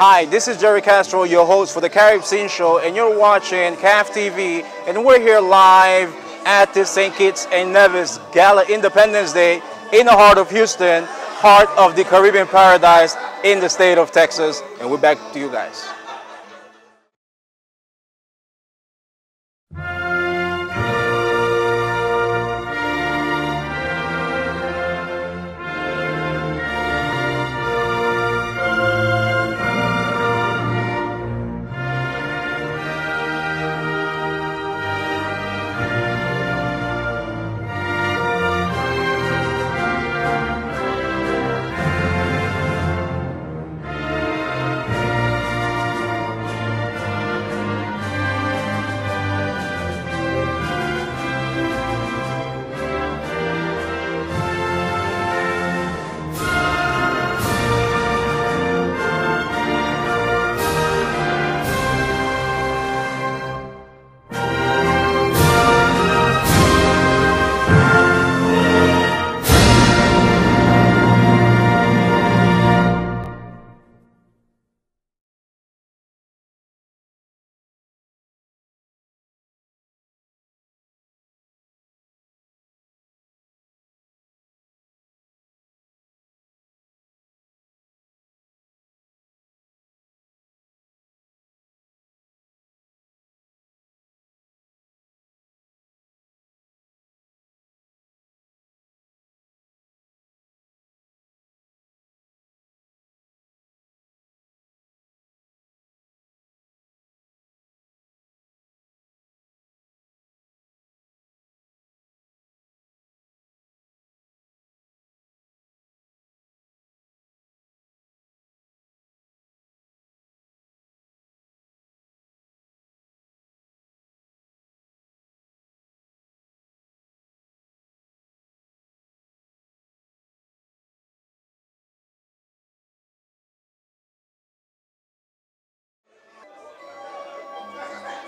Hi, this is Jerry Castro, your host for the Carib Scene Show, and you're watching CAHFT TV, and we're here live at the St. Kitts and Nevis Gala Independence Day in the heart of Houston, heart of the Caribbean paradise in the state of Texas, and we're back to you guys.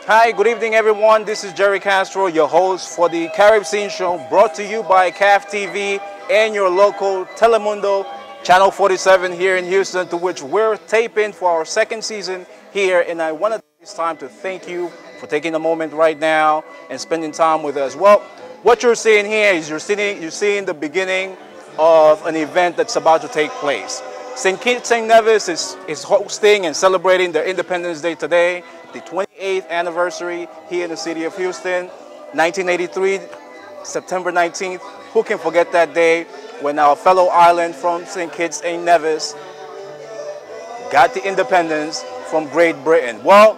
Hi, good evening everyone. This is Jerry Castro, your host for the Carib Scene Show, brought to you by CAHFT TV and your local Telemundo Channel 47 here in Houston, to which we're taping for our second season here. And I want to take this time to thank you for taking a moment right now and spending time with us. Well, what you're seeing here is you're seeing the beginning of an event that's about to take place. St. Kitts and Nevis is hosting and celebrating their Independence Day today, the 28th anniversary here in the city of Houston, 1983, September 19th. Who can forget that day when our fellow island from St. Kitts and Nevis got the independence from Great Britain? Well,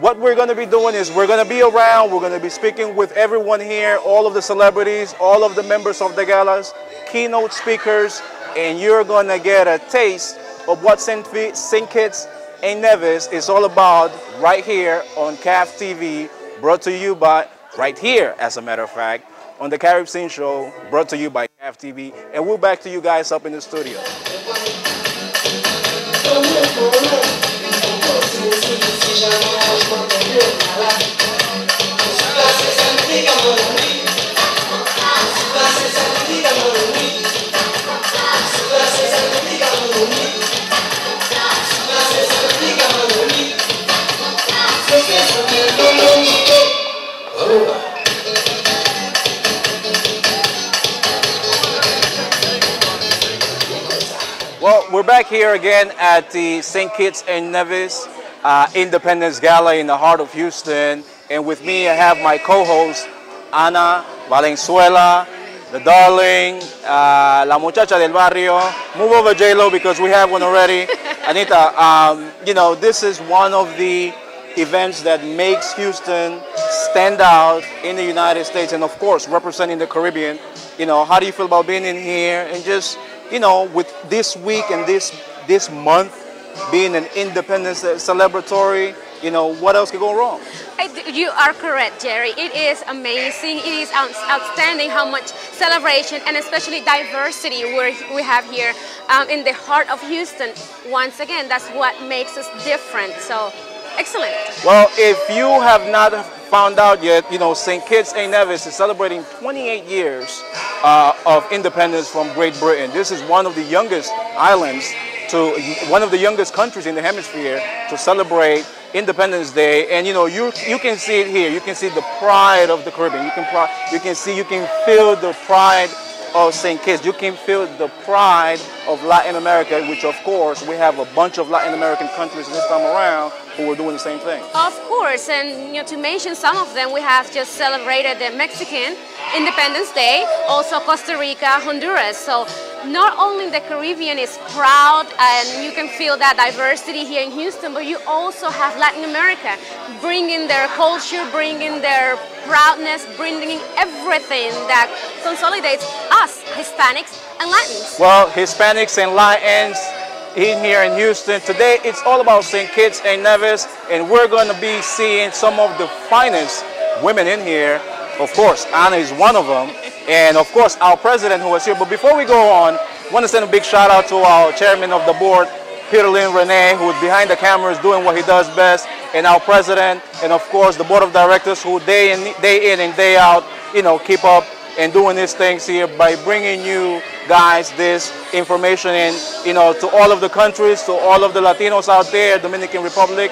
what we're going to be doing is we're going to be around, we're going to be speaking with everyone here, all of the celebrities, all of the members of the galas, keynote speakers, and you're going to get a taste of what St. Kitts and Nevis is all about right here on CAHFT TV, brought to you by, right here as a matter of fact, on the Carib Scene Show, brought to you by CAHFT TV. And we're back to you guys up in the studio. Well, we're back here again at the St. Kitts and Nevis Independence Gala in the heart of Houston. And with me, I have my co-host, Ana Valenzuela, the darling, la muchacha del barrio. Move over, J-Lo, because we have one already. Anita, you know, this is one of the events that makes Houston stand out in the United States and, of course, representing the Caribbean. You know, how do you feel about being in here and just, you know, with this week and this month being an independence celebratory, you know, what else could go wrong? You are correct, Jerry. It is amazing. It is outstanding how much celebration and especially diversity we have here in the heart of Houston. Once again, that's what makes us different. So, excellent. Well, if you have not found out yet, you know, St. Kitts and Nevis is celebrating 28 years of independence from Great Britain. This is one of the youngest islands to one of the youngest countries in the hemisphere to celebrate Independence Day. And you know, you can see it here. You can see the pride of the Caribbean. You can feel the pride of St. Kitts. You can feel the pride of Latin America, which of course we have a bunch of Latin American countries this time around who are doing the same thing. Of course, and you know, to mention some of them, we have just celebrated the Mexican Independence Day, also Costa Rica, Honduras. So not only the Caribbean is proud and you can feel that diversity here in Houston, but you also have Latin America bringing their culture, bringing their proudness, bringing everything that consolidates us, Hispanics and Latins. Well, Hispanics and Latins in here in Houston. Today it's all about St. Kitts and Nevis, and we're going to be seeing some of the finest women in here. Of course, Ana is one of them. And of course, our president who is here. But before we go on, I want to send a big shout out to our chairman of the board, Peter Lynn Renee, who is behind the cameras doing what he does best, and our president, and of course the board of directors who day in and day out, you know, keep up and doing these things here by bringing you guys this information in, you know, to all of the countries, to all of the Latinos out there, Dominican Republic,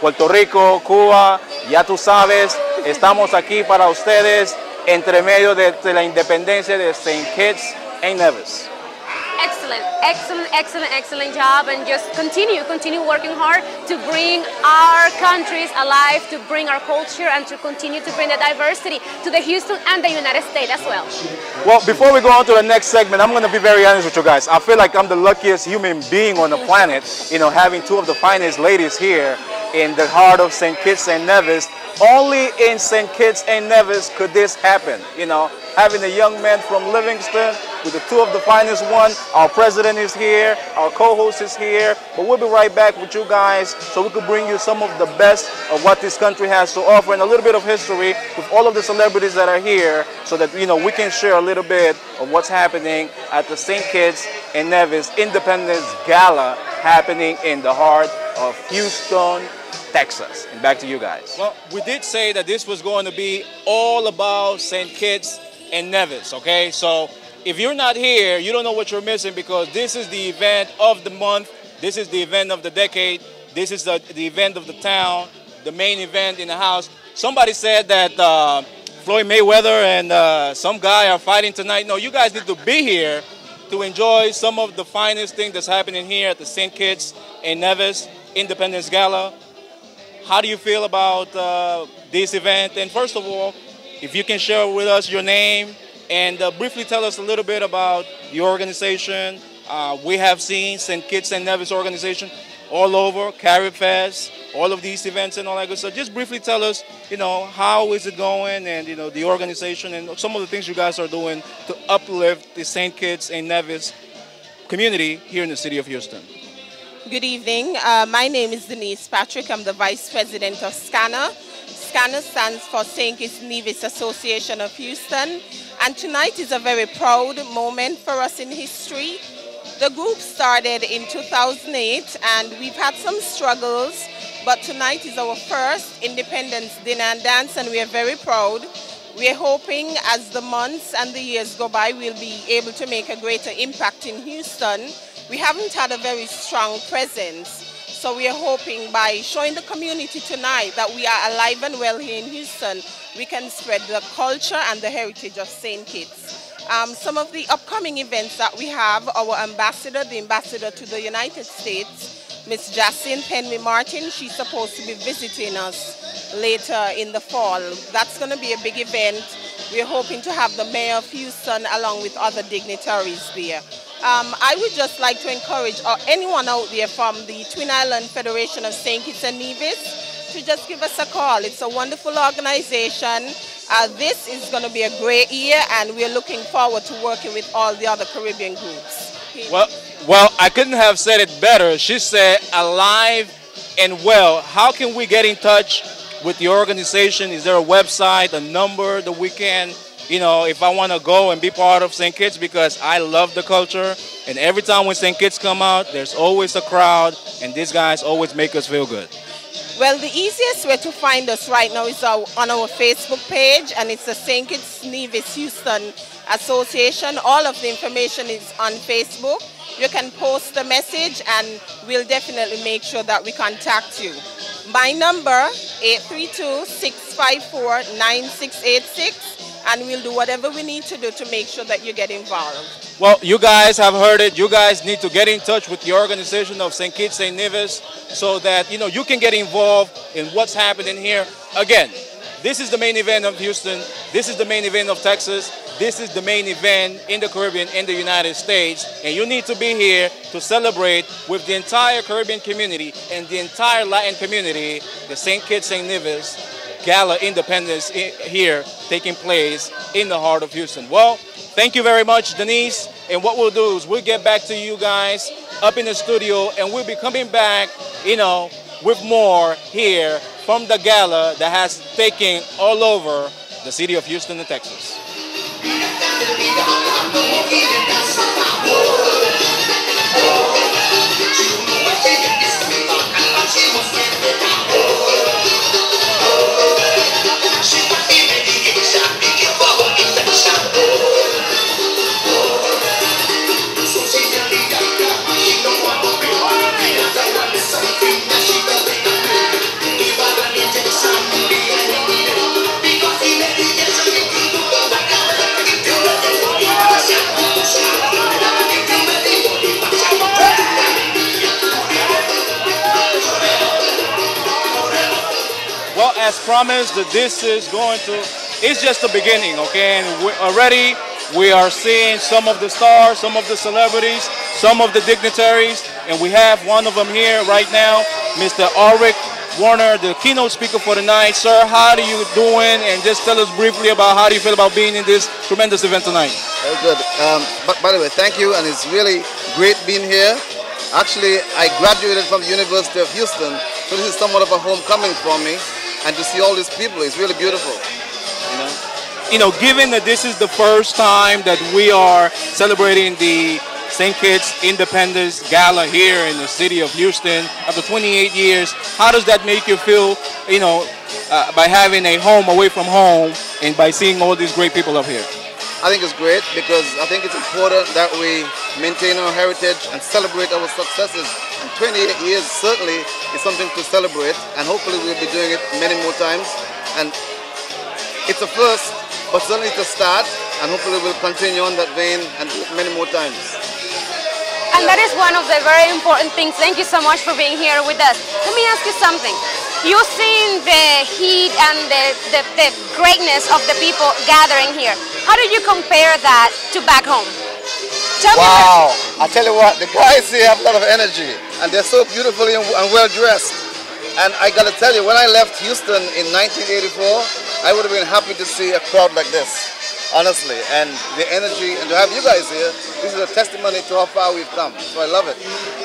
Puerto Rico, Cuba, ya tú sabes, estamos aquí para ustedes. Entre medio de la independencia de St. Kitts and Nevis. Excellent, excellent, excellent, excellent job, and just continue working hard to bring our countries alive, to bring our culture, and to continue to bring the diversity to the Houston and the United States as well. Well, before we go on to the next segment, I'm going to be very honest with you guys. I feel like I'm the luckiest human being on the planet, you know, having two of the finest ladies here in the heart of St. Kitts and Nevis. Only in St. Kitts and Nevis could this happen, you know, having a young man from Livingston with the two of the finest ones. Our president is here, our co-host is here, but we'll be right back with you guys so we could bring you some of the best of what this country has to offer and a little bit of history with all of the celebrities that are here so that, you know, we can share a little bit of what's happening at the St. Kitts and Nevis Independence Gala happening in the heart of Houston, Texas. And back to you guys. Well, we did say that this was going to be all about St. Kitts and Nevis, okay? So if you're not here, you don't know what you're missing, because this is the event of the month, this is the event of the decade, this is the event of the town, the main event in the house. Somebody said that Floyd Mayweather and some guy are fighting tonight. No, you guys need to be here to enjoy some of the finest thing that's happening here at the St. Kitts and Nevis Independence Gala. How do you feel about this event? And first of all, if you can share with us your name and briefly tell us a little bit about your organization. We have seen St. Kitts and Nevis organization all over, Carib Fest, all of these events and all that good stuff. So just briefly tell us, you know, how is it going, and, you know, the organization and some of the things you guys are doing to uplift the St. Kitts and Nevis community here in the city of Houston. Good evening. My name is Denise Patrick. I'm the Vice President of SCANA. SCANA stands for St. Kitts and Nevis Association of Houston. And tonight is a very proud moment for us in history. The group started in 2008, and we've had some struggles, but tonight is our first Independence Dinner and Dance, and we are very proud. We're hoping as the months and the years go by, we'll be able to make a greater impact in Houston. We haven't had a very strong presence, so we are hoping by showing the community tonight that we are alive and well here in Houston, we can spread the culture and the heritage of St. Kitts. Some of the upcoming events that we have, our ambassador, the ambassador to the United States, Miss Jacin Penny Martin, she's supposed to be visiting us later in the fall. That's going to be a big event. We're hoping to have the mayor of Houston along with other dignitaries there. I would just like to encourage anyone out there from the Twin Island Federation of St. Kitts and Nevis to just give us a call. It's a wonderful organization. This is going to be a great year, and we're looking forward to working with all the other Caribbean groups. Well, I couldn't have said it better. She said alive and well. How can we get in touch with the organization? Is there a website, a number that we can, you know, if I want to go and be part of St. Kitts, because I love the culture, and every time when St. Kitts come out, there's always a crowd, and these guys always make us feel good. Well, the easiest way to find us right now is on our Facebook page, and it's the St. Kitts and Nevis Houston Association. All of the information is on Facebook. You can post the message, and we'll definitely make sure that we contact you. My number, 832-654-9686. And we'll do whatever we need to do to make sure that you get involved. Well, you guys have heard it. You guys need to get in touch with the organization of St. Kitts and Nevis so that, you know, you can get involved in what's happening here. Again, this is the main event of Houston. This is the main event of Texas. This is the main event in the Caribbean, in the United States. And you need to be here to celebrate with the entire Caribbean community and the entire Latin community, the St. Kitts and Nevis Gala Independence here taking place in the heart of Houston. Well, thank you very much, Denise. And what we'll do is we'll get back to you guys up in the studio, and we'll be coming back, you know, with more here from the gala that has taken all over the city of Houston and Texas. As promised, that this is going to, it's just the beginning, okay? And we are seeing some of the stars, some of the celebrities, some of the dignitaries, and we have one of them here right now, Mr. Ulrich Warner, the keynote speaker for tonight. Sir, how are you doing? And just tell us briefly about how do you feel about being in this tremendous event tonight. Very good. By the way, thank you, and it's really great being here. Actually, I graduated from the University of Houston, so this is somewhat of a homecoming for me. And to see all these people, it's really beautiful. You know, given that this is the first time that we are celebrating the St. Kitts Independence Gala here in the city of Houston after 28 years, how does that make you feel, you know, by having a home away from home and by seeing all these great people up here? I think it's great because I think it's important that we maintain our heritage and celebrate our successes. And 28 years certainly is something to celebrate, and hopefully we'll be doing it many more times. And it's a first, but certainly it's a start, and hopefully we'll continue on that vein and do it many more times. And that is one of the very important things. Thank you so much for being here with us. Let me ask you something. You've seen the heat and the greatness of the people gathering here. How do you compare that to back home? Wow, I tell you what, the guys here have a lot of energy, and they're so beautifully and well dressed. And I gotta tell you, when I left Houston in 1984, I would have been happy to see a crowd like this, honestly. And the energy, and to have you guys here, this is a testimony to how far we've come. So I love it.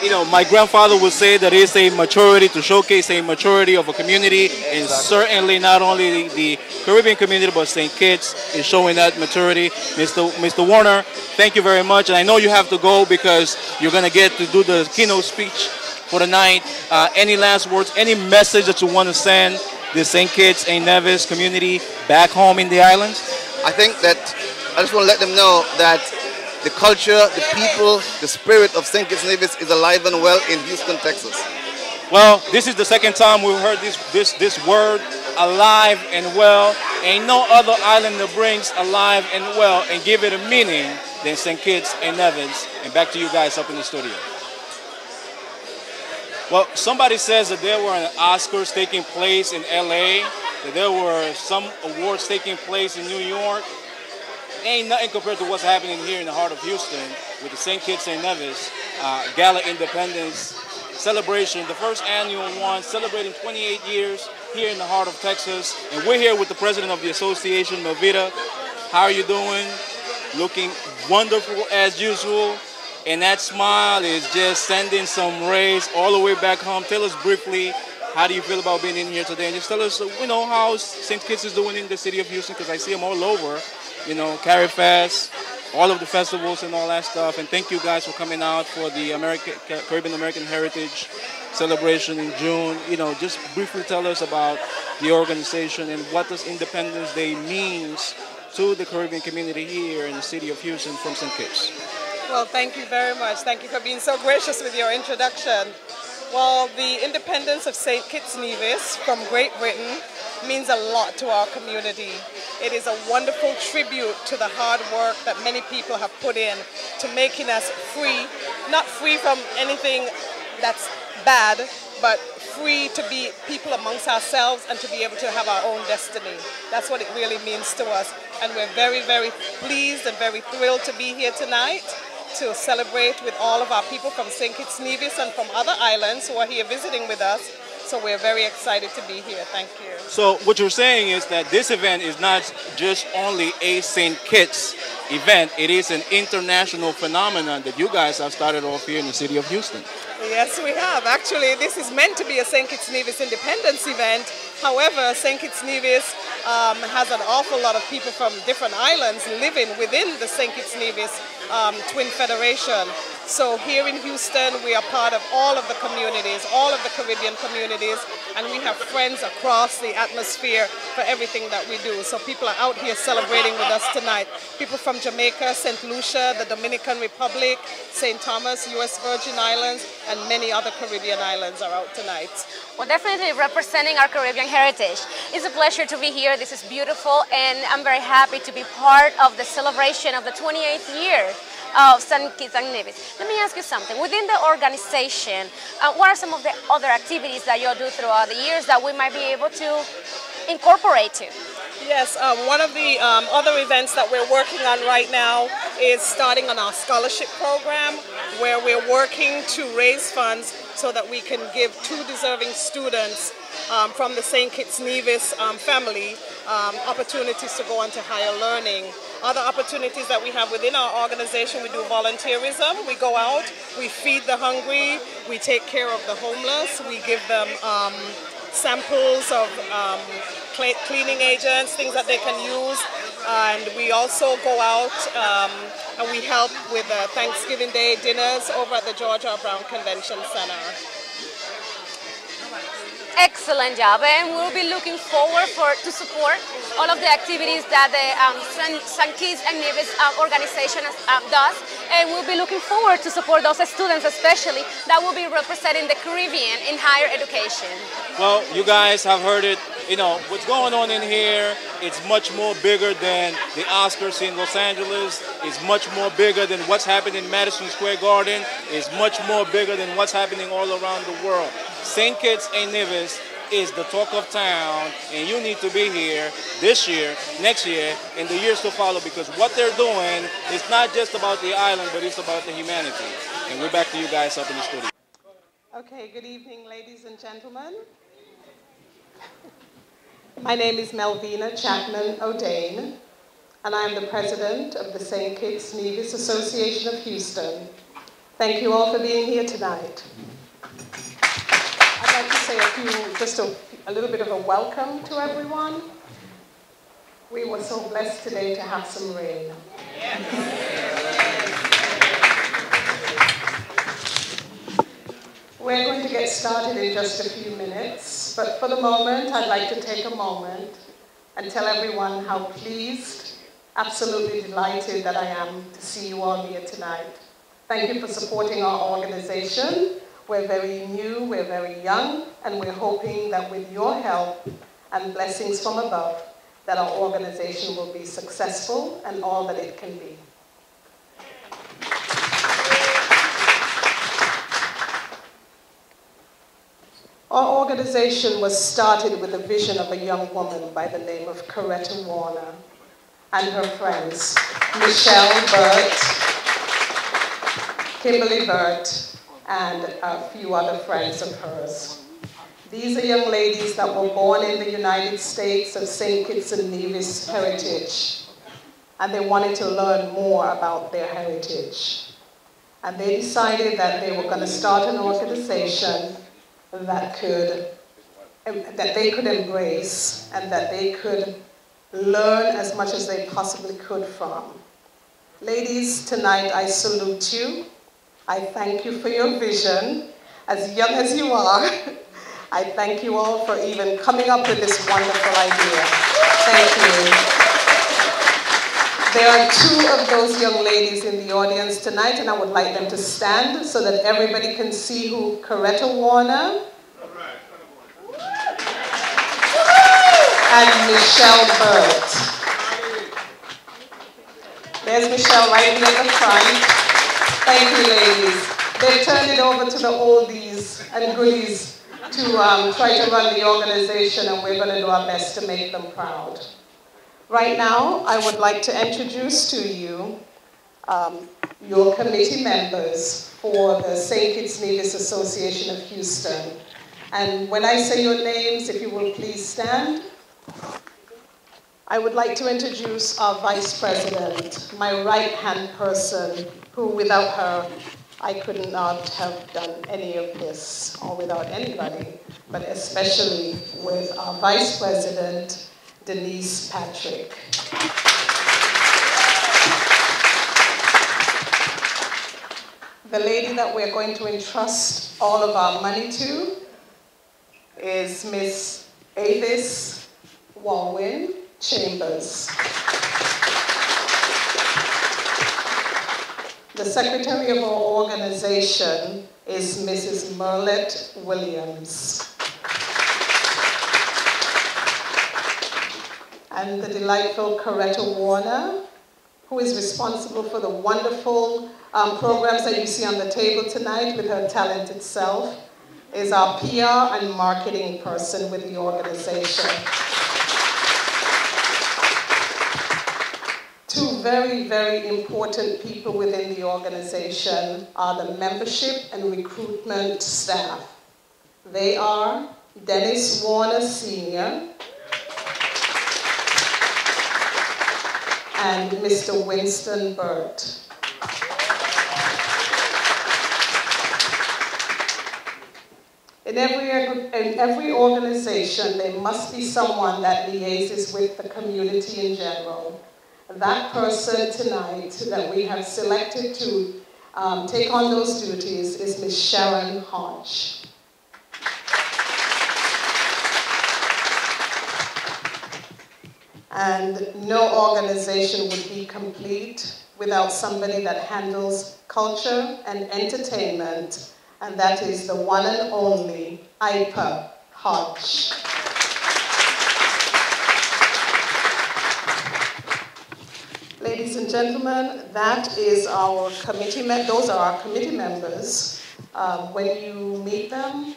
You know, my grandfather would say that it's a maturity to showcase a maturity of a community, exactly. And certainly not only the Caribbean community, but St. Kitts is showing that maturity. Mr. Warner, thank you very much, and I know you have to go because you're going to get to do the keynote speech for tonight. Any last words, any message that you want to send the St. Kitts and Nevis community back home in the islands? I think that I just want to let them know that the culture, the people, the spirit of St. Kitts and Nevis is alive and well in Houston, Texas. Well, this is the second time we've heard this word, alive and well. Ain't no other island that brings alive and well and give it a meaning than St. Kitts and Nevis. And back to you guys up in the studio. Well, somebody says that there were Oscars taking place in LA, that there were some awards taking place in New York. Ain't nothing compared to what's happening here in the heart of Houston with the St. Kitts and Nevis Gala Independence Celebration, the first annual one, celebrating 28 years here in the heart of Texas. And we're here with the president of the association, Novita. How are you doing? Looking wonderful as usual. And that smile is just sending some rays all the way back home. Tell us briefly, how do you feel about being in here today? And just tell us, you know, how St. Kitts is doing in the city of Houston, because I see them all over. You know, CAHFT, all of the festivals and all that stuff. And thank you guys for coming out for the Caribbean American Heritage celebration in June. You know, just briefly tell us about the organization and what does Independence Day means to the Caribbean community here in the city of Houston from St. Kitts. Well, thank you very much. Thank you for being so gracious with your introduction. Well, the independence of St. Kitts and Nevis from Great Britain means a lot to our community. It is a wonderful tribute to the hard work that many people have put in to making us free, not free from anything that's bad, but free to be people amongst ourselves and to be able to have our own destiny. That's what it really means to us. And we're very, very pleased and very thrilled to be here tonight to celebrate with all of our people from St. Kitts and Nevis and from other islands who are here visiting with us. So we're very excited to be here. Thank you. So what you're saying is that this event is not just only a St. Kitts event. It is an international phenomenon that you guys have started off here in the city of Houston. Yes, we have. Actually, this is meant to be a St. Kitts and Nevis independence event. However, St. Kitts and Nevis has an awful lot of people from different islands living within the St. Kitts and Nevis Twin Federation. So here in Houston, we are part of all of the communities, all of the Caribbean communities, and we have friends across the atmosphere for everything that we do. So people are out here celebrating with us tonight. People from Jamaica, St. Lucia, the Dominican Republic, St. Thomas, U.S. Virgin Islands, and many other Caribbean islands are out tonight. Well, definitely representing our Caribbean heritage. It's a pleasure to be here. This is beautiful, and I'm very happy to be part of the celebration of the 28th year of St. Kitts and Nevis. Let me ask you something. Within the organization, what are some of the other activities that you do throughout the years that we might be able to incorporate to? Yes, one of the other events that we're working on right now is starting on our scholarship program, where we're working to raise funds so that we can give two deserving students from the St. Kitts and Nevis family opportunities to go on to higher learning. Other opportunities that we have within our organization, we do volunteerism. We go out, we feed the hungry, we take care of the homeless, we give them samples of cleaning agents, things that they can use. And we also go out and we help with Thanksgiving Day dinners over at the George R. Brown Convention Center. Excellent job, and we'll be looking forward to support all of the activities that the St. Kitts and Nevis organization does, and we'll be looking forward to support those students especially that will be representing the Caribbean in higher education. Well, you guys have heard it, you know, what's going on in here, it's much more bigger than the Oscars in Los Angeles, it's much more bigger than what's happening in Madison Square Garden, it's much more bigger than what's happening all around the world. St. Kitts and Nevis is the talk of town, and you need to be here this year, next year, and the years to follow, because what they're doing is not just about the island, but it's about the humanity. And we're back to you guys up in the studio. Okay, good evening, ladies and gentlemen. My name is Melvina Chapman O'Dane, and I'm the president of the St. Kitts and Nevis Association of Houston. Thank you all for being here tonight. I'd like to say just a little bit of a welcome to everyone. We were so blessed today to have some rain. Yes. We're going to get started in just a few minutes, but for the moment, I'd like to take a moment and tell everyone how pleased, absolutely delighted that I am to see you all here tonight. Thank you for supporting our organization. We're very new, we're very young, and we're hoping that with your help and blessings from above, that our organization will be successful and all that it can be. Our organization was started with a vision of a young woman by the name of Coretta Warner and her friends, Michelle Burt, Kimberly Burt, and a few other friends of hers. These are young ladies that were born in the United States of St. Kitts and Nevis heritage, and they wanted to learn more about their heritage. And they decided that they were going to start an organization that they could embrace and that they could learn as much as they possibly could from. Ladies, tonight I salute you. I thank you for your vision, as young as you are, I thank you all for even coming up with this wonderful idea. Thank you. There are two of those young ladies in the audience tonight, and I would like them to stand so that everybody can see who Coretta Warner and Michelle Burt. There's Michelle right here at the front. Thank you, ladies. They've turned it over to the oldies and goodies to try to run the organization, and we're going to do our best to make them proud. Right now, I would like to introduce to you your committee members for the St. Kitts and Nevis Association of Houston. And when I say your names, if you will please stand. I would like to introduce our vice president, my right-hand person, who without her, I could not have done any of this, or without anybody, but especially with our Vice President, Denise Patrick. The lady that we're going to entrust all of our money to is Miss Avis Walwin Chambers. The secretary of our organization is Mrs. Merlette Williams. And the delightful Coretta Warner, who is responsible for the wonderful programs that you see on the table tonight with her talent itself, is our PR and marketing person with the organization. Two very, very important people within the organization are the membership and recruitment staff. They are Dennis Warner Sr. and Mr. Winston Burt. In every organization, there must be someone that liaises with the community in general. That person tonight that we have selected to take on those duties is Ms. Sharon Hodge. And no organization would be complete without somebody that handles culture and entertainment, and that is the one and only Ipa Hodge. Ladies and gentlemen, that is our committee. Those are our committee members. When you meet them,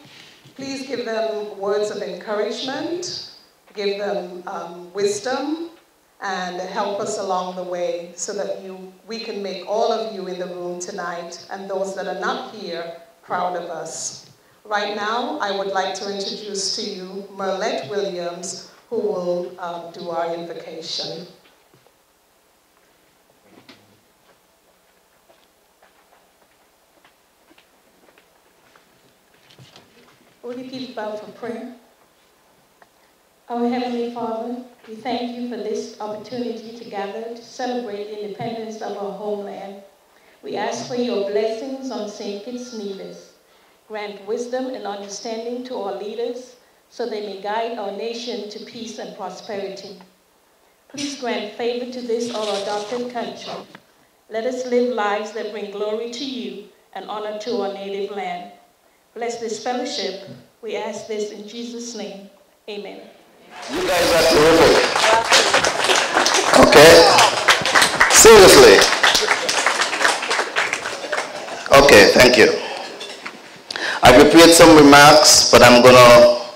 please give them words of encouragement, give them wisdom, and help us along the way so that we can make all of you in the room tonight and those that are not here proud of us. Right now, I would like to introduce to you Merlette Williams, who will do our invocation. Would you please bow for prayer? Our Heavenly Father, we thank you for this opportunity to gather to celebrate the independence of our homeland. We ask for your blessings on St. Kitts and Nevis. Grant wisdom and understanding to our leaders so they may guide our nation to peace and prosperity. Please grant favor to this our adopted country. Let us live lives that bring glory to you and honor to our native land. Bless this fellowship. We ask this in Jesus' name. Amen. You guys are terrific. Okay? Seriously. Okay, thank you. I prepared some remarks, but I'm going to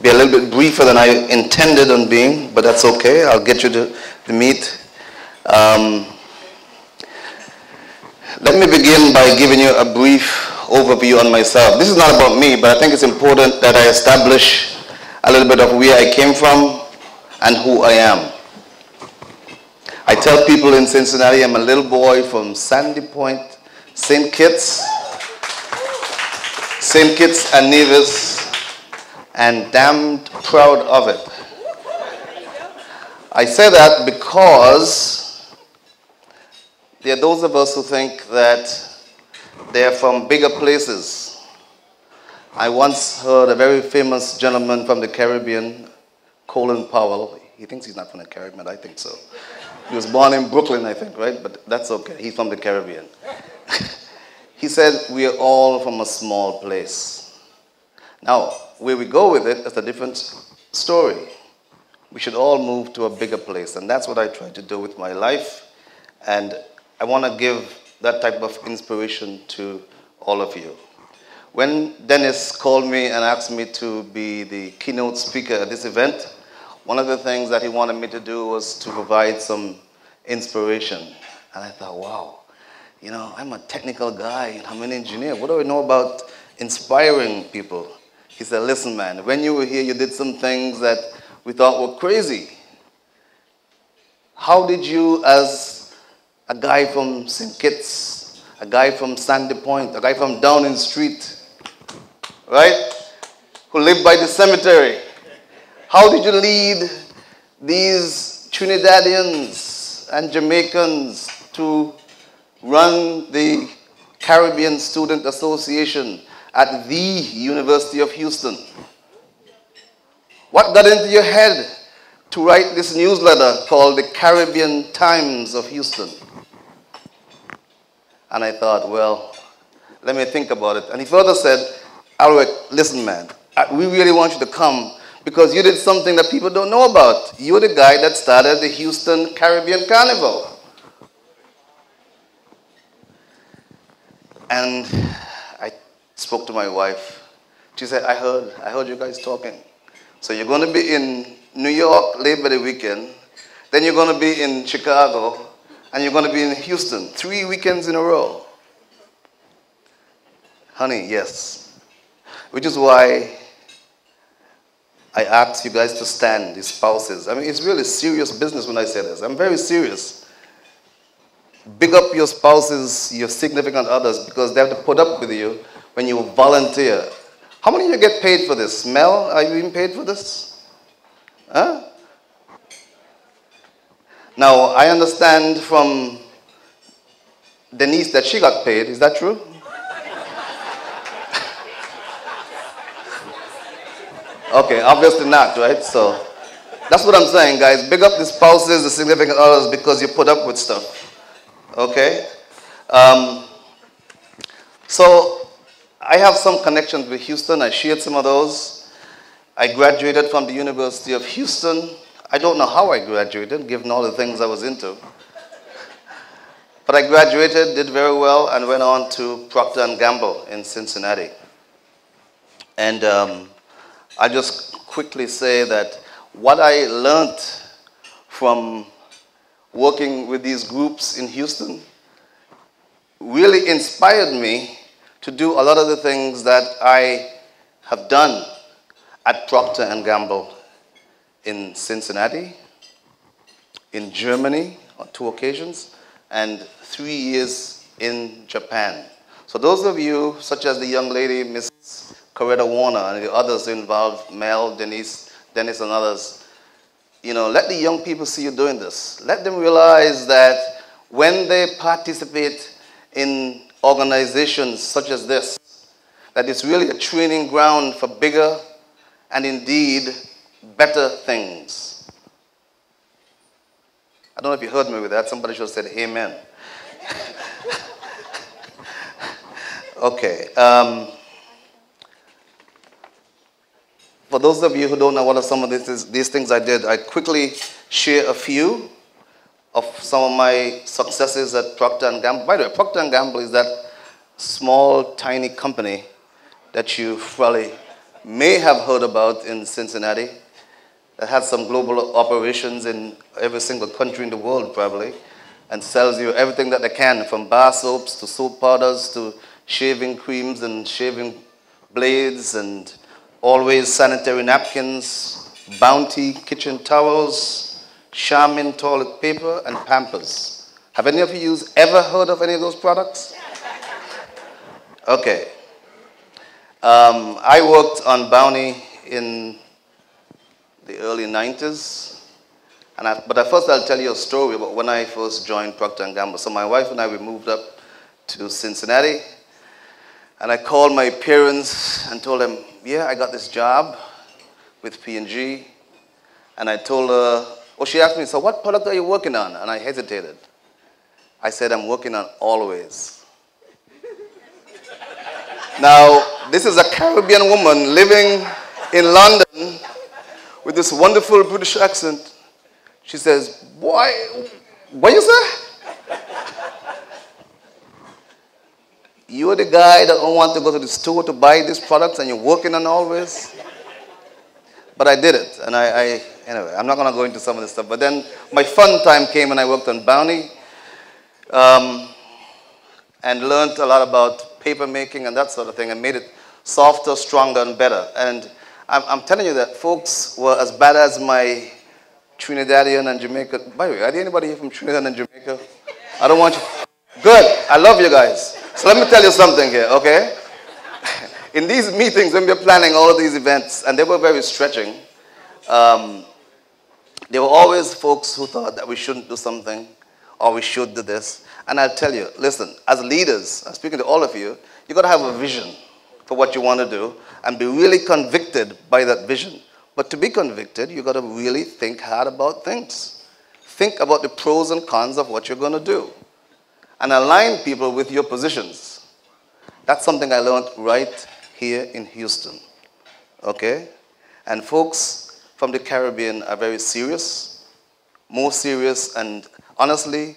be a little bit briefer than I intended on being, but that's okay. I'll get you to the meat. Let me begin by giving you a brief overview on myself. This is not about me, but I think it's important that I establish a little bit of where I came from and who I am. I tell people in Cincinnati I'm a little boy from Sandy Point, St. Kitts and Nevis, and damned proud of it. I say that because there are those of us who think that they're from bigger places. I once heard a very famous gentleman from the Caribbean, Colin Powell. He thinks he's not from the Caribbean, I think so. He was born in Brooklyn, I think, right? But that's okay, he's from the Caribbean. He said, we are all from a small place. Now, where we go with it is a different story. We should all move to a bigger place, and that's what I try to do with my life. And I want to give that type of inspiration to all of you. When Dennis called me and asked me to be the keynote speaker at this event, one of the things that he wanted me to do was to provide some inspiration. And I thought, wow, you know, I'm a technical guy and I'm an engineer. What do I know about inspiring people? He said, listen, man, when you were here, you did some things that we thought were crazy. How did you, as a guy from St. Kitts, a guy from Sandy Point, a guy from down in the street, right, who lived by the cemetery, how did you lead these Trinidadians and Jamaicans to run the Caribbean Student Association at the University of Houston? What got into your head to write this newsletter called the Caribbean Times of Houston? And I thought, well, let me think about it. And he further said, Ulrich, listen, man, we really want you to come, because you did something that people don't know about. You're the guy that started the Houston Caribbean Carnival. And I spoke to my wife. She said, I heard you guys talking. So you're going to be in New York Labor Day weekend. Then you're going to be in Chicago. And you're going to be in Houston. 3 weekends in a row. Honey, yes. Which is why I asked you guys to stand, these spouses. I mean, it's really serious business when I say this. I'm very serious. Big up your spouses, your significant others, because they have to put up with you when you volunteer. How many of you get paid for this? Mel, are you even paid for this? Huh? Now, I understand from Denise that she got paid. Is that true? Okay, obviously not, right? So that's what I'm saying, guys. Big up the spouses, the significant others, because you put up with stuff. Okay? So I have some connections with Houston. I shared some of those. I graduated from the University of Houston. I don't know how I graduated, given all the things I was into. But I graduated, did very well, and went on to Procter & Gamble in Cincinnati. And I just quickly say that what I learned from working with these groups in Houston really inspired me to do a lot of the things that I have done at Procter & Gamble in Cincinnati, in Germany on 2 occasions, and 3 years in Japan. So those of you, such as the young lady, Miss Coretta Warner, and the others involved, Mel, Dennis and others, you know, let the young people see you doing this. Let them realize that when they participate in organizations such as this, that it's really a training ground for bigger and indeed better things. I don't know if you heard me with that. Somebody should have said amen. Okay. For those of you who don't know what are some of these things I did, I quickly share a few of some of my successes at Procter & Gamble. By the way, Procter & Gamble is that small, tiny company that you probably may have heard about in Cincinnati that has some global operations in every single country in the world, probably, and sells you everything that they can, from bar soaps to soap powders to shaving creams and shaving blades and Always sanitary napkins, Bounty kitchen towels, Charmin toilet paper, and Pampers. Have any of you ever heard of any of those products? Okay. I worked on Bounty in the early 90s. But first I'll tell you a story about when I first joined Procter & Gamble. So my wife and I, we moved up to Cincinnati. And I called my parents and told them, yeah, I got this job with P&G. And I told her, oh, she asked me, so what product are you working on? And I hesitated. I said, I'm working on Always. Now, this is a Caribbean woman living in London with this wonderful British accent. She says, boy, what you say? You're the guy that don't want to go to the store to buy these products and you're working on Always? But I did it, and anyway, I'm not going to go into some of this stuff. But then my fun time came, and I worked on Bounty and learned a lot about paper making and that sort of thing, and made it softer, stronger, and better. And I'm telling you that folks were as bad as my Trinidadian and Jamaica. By the way, are there anybody here from Trinidad and Jamaica? I don't want you. Good. I love you guys. So let me tell you something here, okay? In these meetings, when we were planning all of these events, and they were very stretching, there were always folks who thought that we shouldn't do something, or we should do this. And I'll tell you, listen, as leaders, I'm speaking to all of you, you've got to have a vision for what you want to do, and be really convicted by that vision. But to be convicted, you've got to really think hard about things. Think about the pros and cons of what you're going to do, and align people with your positions. That's something I learned right here in Houston, okay? And folks from the Caribbean are very serious, more serious, and honestly,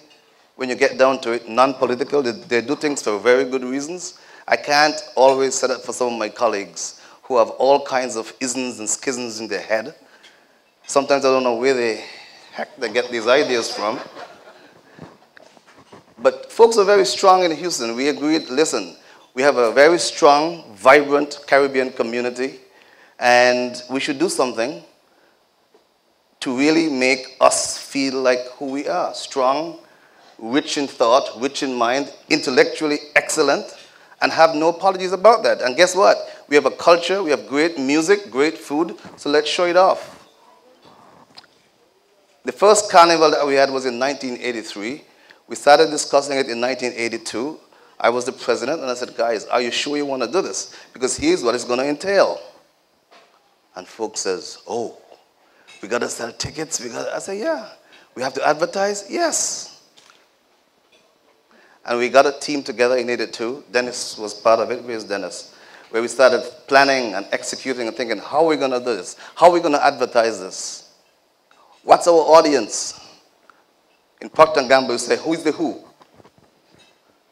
when you get down to it, non-political, they do things for very good reasons. I can't always set up for some of my colleagues who have all kinds of isms and schisms in their head. Sometimes I don't know where the heck they get these ideas from. But folks are very strong in Houston. We agreed, listen, we have a very strong, vibrant Caribbean community, and we should do something to really make us feel like who we are, strong, rich in thought, rich in mind, intellectually excellent, and have no apologies about that. And guess what? We have a culture, we have great music, great food, so let's show it off. The first carnival that we had was in 1983. We started discussing it in 1982. I was the president, and I said, guys, are you sure you want to do this? Because here's what it's going to entail. And folks says, oh, we got to sell tickets? I said, yeah. We have to advertise? Yes. And we got a team together in 82. Dennis was part of it. Where's Dennis? Where we started planning and executing and thinking, how are we going to do this? How are we going to advertise this? What's our audience? In Procter & Gamble, we say, who is the who?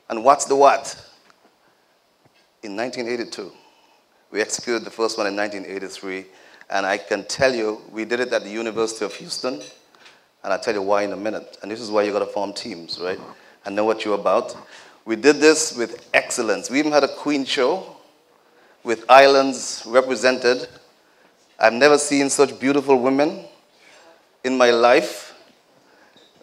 And what's the what? In 1982, we executed the first one in 1983, and I can tell you, we did it at the University of Houston, and I'll tell you why in a minute. And this is why you got to form teams, right? And know what you're about. We did this with excellence. We even had a queen show with islands represented. I've never seen such beautiful women in my life,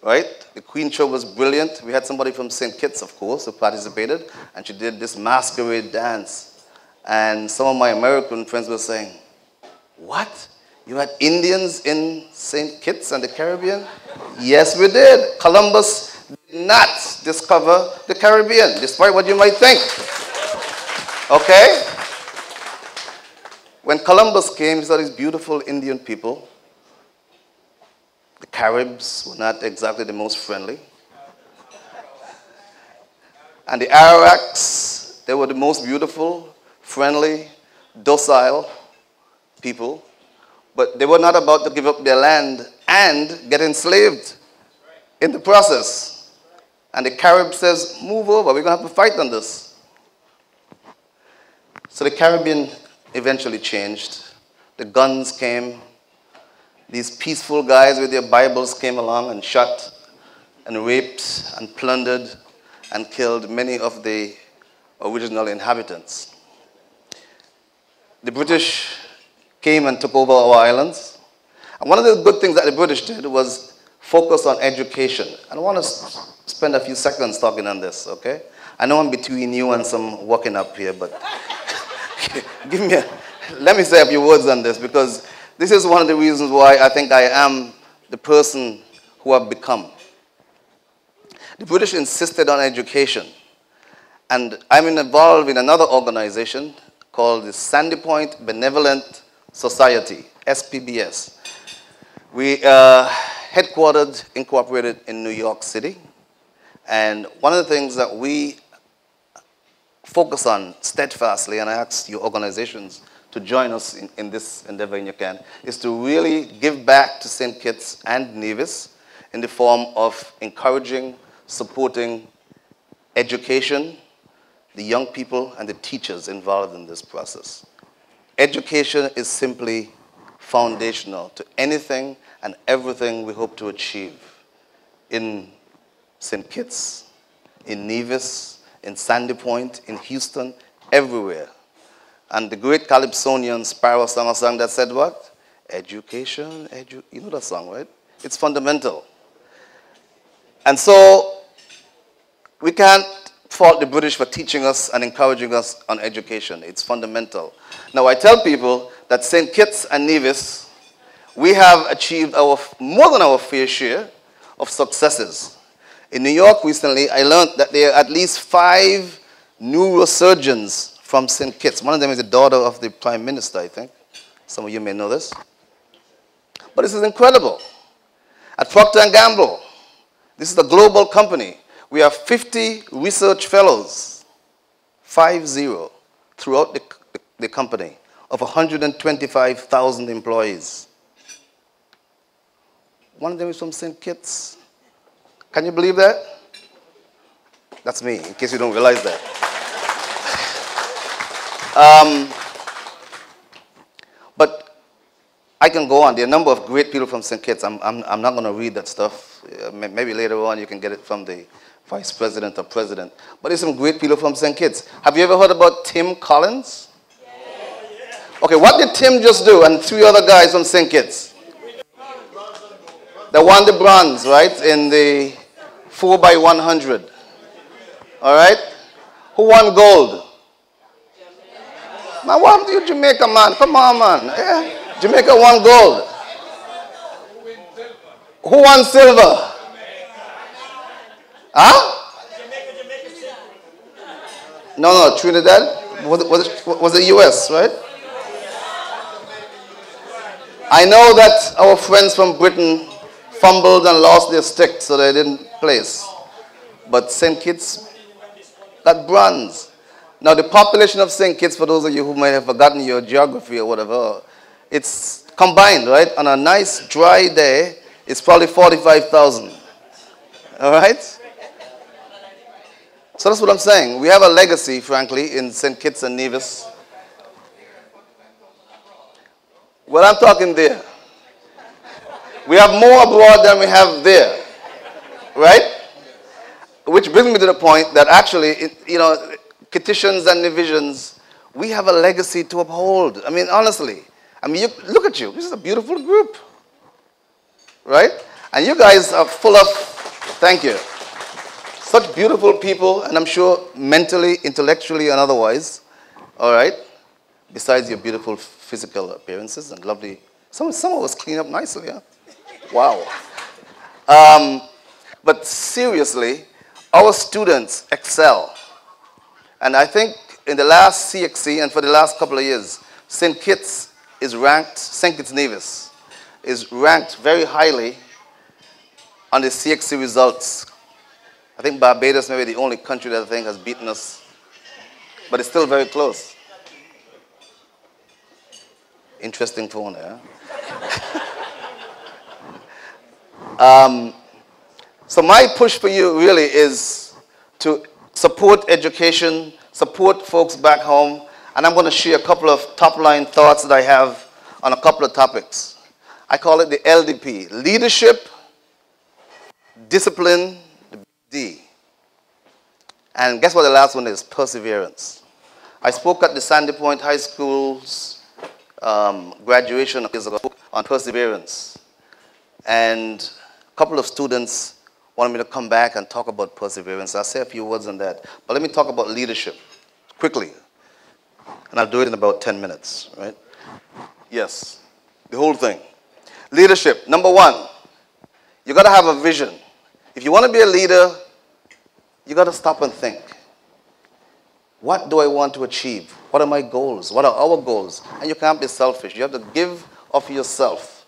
right? The queen show was brilliant. We had somebody from St. Kitts, of course, who participated, and she did this masquerade dance. And some of my American friends were saying, what? You had Indians in St. Kitts and the Caribbean? Yes, we did. Columbus did not discover the Caribbean, despite what you might think. Okay? When Columbus came, he saw these beautiful Indian people. The Caribs were not exactly the most friendly. And the Arawaks, they were the most beautiful, friendly, docile people. But they were not about to give up their land and get enslaved in the process. And the Carib says, move over, we're going to have to fight on this. So the Caribbean eventually changed. The guns came. These peaceful guys with their Bibles came along and shot and raped and plundered and killed many of the original inhabitants. The British came and took over our islands. And one of the good things that the British did was focus on education. I want to spend a few seconds talking on this, okay? I know I'm between you and some walking up here, but let me say a few words on this, because this is one of the reasons why I think I am the person who I've become. The British insisted on education, And I'm involved in another organization called the Sandy Point Benevolent Society, SPBS. We are headquartered, incorporated in New York City. And one of the things that we focus on steadfastly, and I ask your organizations to join us in this endeavor when you can, is to really give back to St. Kitts and Nevis in the form of encouraging, supporting education, the young people, and the teachers involved in this process. Education is simply foundational to anything and everything we hope to achieve in St. Kitts, in Nevis, in Sandy Point, in Houston, everywhere. And the great Calypsonian Sparrow sung a song that said what? Education, you know that song, right? It's fundamental. And so we can't fault the British for teaching us and encouraging us on education. It's fundamental. Now, I tell people that St. Kitts and Nevis, we have achieved more than our fair share of successes. In New York recently, I learned that there are at least 5 neurosurgeons from St. Kitts. One of them is the daughter of the Prime Minister, I think. Some of you may know this. But this is incredible. At Procter & Gamble, this is a global company. We have 50 research fellows, 5-0, throughout the company, of 125,000 employees. One of them is from St. Kitts. Can you believe that? That's me, in case you don't realize that. But I can go on. There are a number of great people from St. Kitts. I'm not going to read that stuff. Maybe later on you can get it from the Vice President or President. But there's some great people from St. Kitts. Have you ever heard about Tim Collins? Yeah. Okay, what did Tim just do and 3 other guys from St. Kitts? They won the bronze, right, in the 4x100. All right? Who won gold? Man, why do you Jamaica, man? Come on, man. Yeah. Jamaica won gold. Who won silver? Huh? No, Trinidad? Was it US, right? I know that our friends from Britain fumbled and lost their stick, so they didn't place. But St. Kitts got bronze. Now, the population of St. Kitts, for those of you who might have forgotten your geography or whatever, it's combined, right? On a nice, dry day, it's probably 45,000. All right? So that's what I'm saying. We have a legacy, frankly, in St. Kitts and Nevis. Well, I'm talking there. We have more abroad than we have there, right? Which brings me to the point that actually, you know, Kittitians and Nevisians, we have a legacy to uphold. I mean, honestly. I mean, look at you. This is a beautiful group, right? And you guys are full of, thank you, such beautiful people, and I'm sure mentally, intellectually, and otherwise, all right? Besides your beautiful physical appearances and lovely, some of us clean up nicely, huh? Wow. But seriously, our students excel. And I think in the last CXC and for the last couple of years, St. Kitts Nevis is ranked very highly on the CXC results. I think Barbados may be the only country that I think has beaten us, but it's still very close. Interesting phone, yeah? So my push for you really is to support education, support folks back home, and I'm going to share a couple of top-line thoughts that I have on a couple of topics. I call it the LDP, leadership, discipline, D. And guess what the last one is? Perseverance. I spoke at the Sandy Point High School's graduation on perseverance. And a couple of students wanted me to come back and talk about perseverance. I'll say a few words on that. But let me talk about leadership quickly. And I'll do it in about 10 minutes, right? Yes, the whole thing. Leadership, number 1, you got to have a vision. If you want to be a leader, you got to stop and think. What do I want to achieve? What are my goals? What are our goals? And you can't be selfish. You have to give of yourself.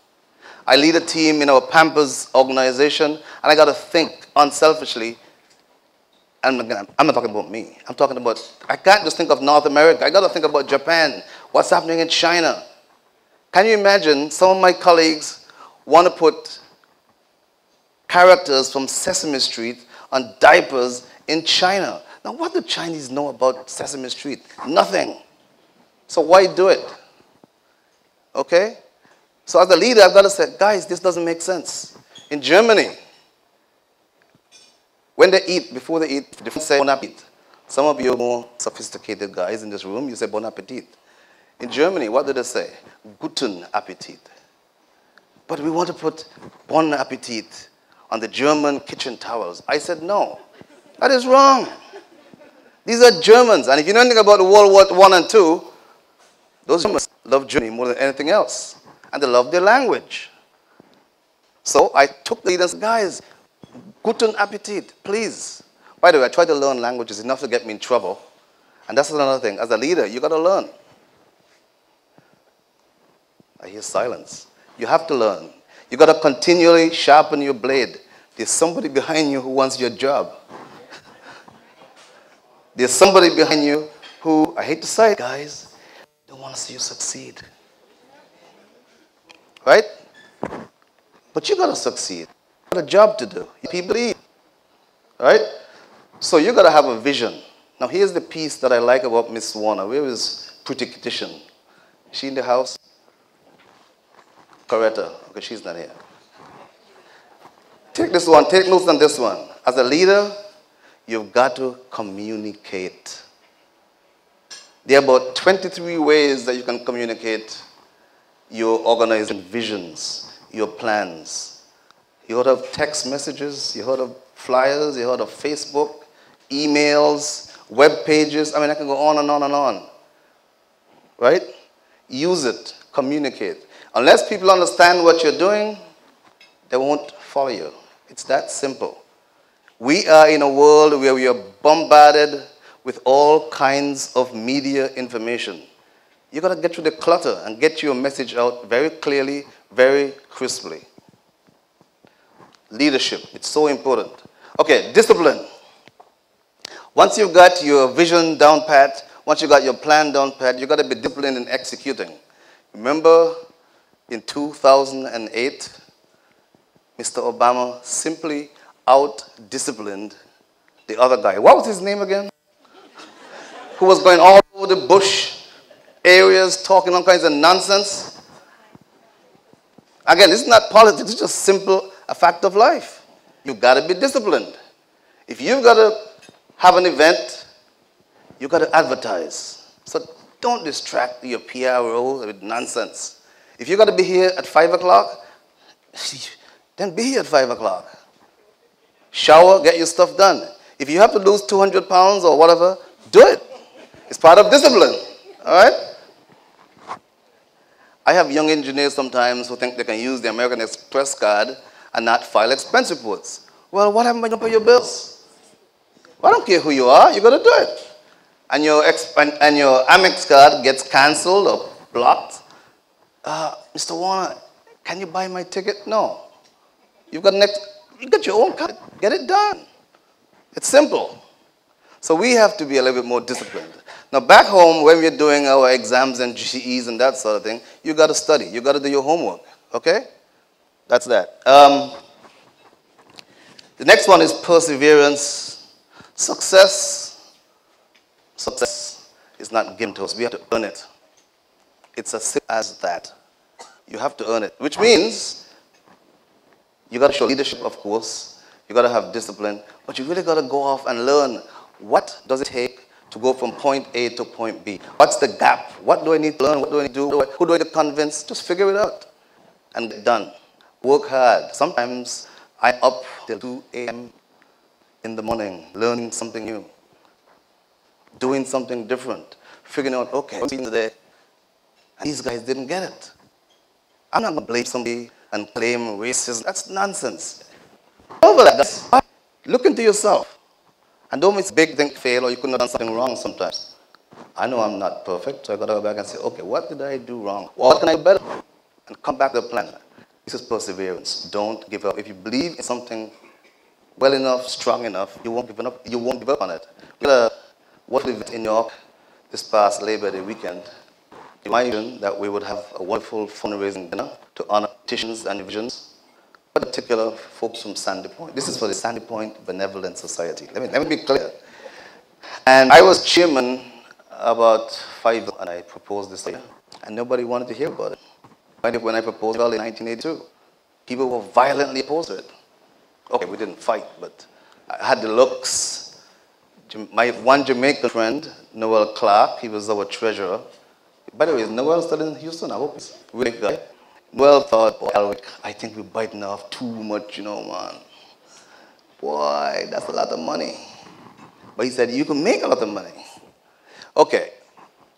I lead a team in our Pampers organization, and I got to think unselfishly. And I'm not talking about me. I'm talking about, I can't just think of North America. I got to think about Japan, what's happening in China. Can you imagine some of my colleagues want to put characters from Sesame Street on diapers in China? Now, what do Chinese know about Sesame Street? Nothing. So why do it? Okay? So as a leader, I've got to say, guys, this doesn't make sense. In Germany, when they eat, before they eat, they say bon appetit. Some of you more sophisticated guys in this room, you say bon appetit. In Germany, what do they say? Guten Appetit. But we want to put bon appetit on the German kitchen towels. I said, no, that is wrong. These are Germans, and if you know anything about World War I and II, those Germans love Germany more than anything else, and they love their language. So I took the leaders, guys, guten Appetit, please. By the way, I try to learn languages enough to get me in trouble, and that's another thing. As a leader, you got to learn. I hear silence. You have to learn. You got to continually sharpen your blade. There's somebody behind you who wants your job. There's somebody behind you who, I hate to say it, guys, don't want to see you succeed. Right? But you got to succeed. You got a job to do. People leave. Right? So you got to have a vision. Now, here's the piece that I like about Miss Warner. Where is Pretty Kitchen? Is she in the house? Coretta. Okay, she's not here. Take this one. Take notes on this one. As a leader, you've got to communicate. There are about 23 ways that you can communicate your organization visions, your plans. You heard of text messages, you heard of flyers, you heard of Facebook, emails, web pages. I mean, I can go on and on and on. Right? Use it. Communicate. Unless people understand what you're doing, they won't follow you. It's that simple. We are in a world where we are bombarded with all kinds of media information. You've got to get through the clutter and get your message out very clearly, very crisply. Leadership, it's so important. Okay, discipline. Once you've got your vision down pat, once you've got your plan down pat, you've got to be disciplined in executing. Remember in 2008, Mr. Obama simply out-disciplined the other guy. What was his name again? Who was going all over the bush areas, talking all kinds of nonsense. Again, this is not politics. It's just simple, a fact of life. You've got to be disciplined. If you've got to have an event, you've got to advertise. So don't distract your PRO with nonsense. If you've got to be here at 5 o'clock, then be here at 5 o'clock. Shower, get your stuff done. If you have to lose 200 pounds or whatever, do it. It's part of discipline, all right? I have young engineers sometimes who think they can use the American Express card and not file expense reports. Well, what happened when you pay your bills? Well, I don't care who you are, you got to do it. And your Amex card gets canceled or blocked. Mr. Warner, can you buy my ticket? No. You've got next. You get your own card, get it done. It's simple. So we have to be a little bit more disciplined. Now back home, when we're doing our exams and GCEs and that sort of thing, you got to study, you got to do your homework, okay? That's that. The next one is perseverance. Success is not given to us, we have to earn it. It's as simple as that. You have to earn it, which means you got to show leadership, of course. You got to have discipline. But you really got to go off and learn what does it take to go from point A to point B. What's the gap? What do I need to learn? What do I need to do? Who do I need to convince? Just figure it out and get done. Work hard. Sometimes I'm up till 2 a.m. in the morning, learning something new, doing something different, figuring out, okay, what's in there? And these guys didn't get it. I'm not going to blame somebody and claim racism. That's nonsense. Over that, look into yourself. And don't miss big thing fail, or you couldn't have done something wrong sometimes. I know I'm not perfect, so I got to go back and say, okay, what did I do wrong? What can I do better? And come back to the plan. This is perseverance. Don't give up. If you believe in something well enough, strong enough, you won't give up. You won't give up on it. We had a wonderful event in New York this past Labor Day weekend. Imagine that we would have a wonderful fundraising dinner to honor petitions and visions. In particular, folks from Sandy Point. This is for the Sandy Point Benevolent Society. Let me be clear. And I was chairman about 5 and I proposed this idea, and nobody wanted to hear about it. When I proposed it in 1982, people were violently opposed to it. Okay, we didn't fight, but I had the looks. My one Jamaican friend, Noel Clark, he was our treasurer. By the way, is Noel still in Houston? I hope he's a really good guy. Noel thought, boy, I think we're biting off too much, you know, man. Boy, that's a lot of money. But he said, you can make a lot of money. Okay,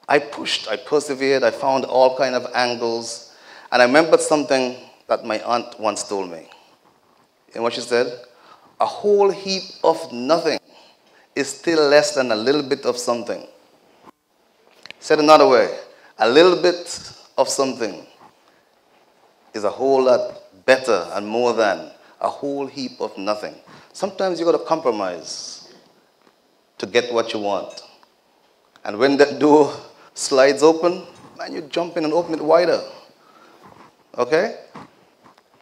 I pushed, I persevered, I found all kind of angles. And I remembered something that my aunt once told me. And what she said, a whole heap of nothing is still less than a little bit of something. Said another way, a little bit of something is a whole lot better and more than a whole heap of nothing. Sometimes you've got to compromise to get what you want. And when that door slides open, man, you jump in and open it wider. Okay?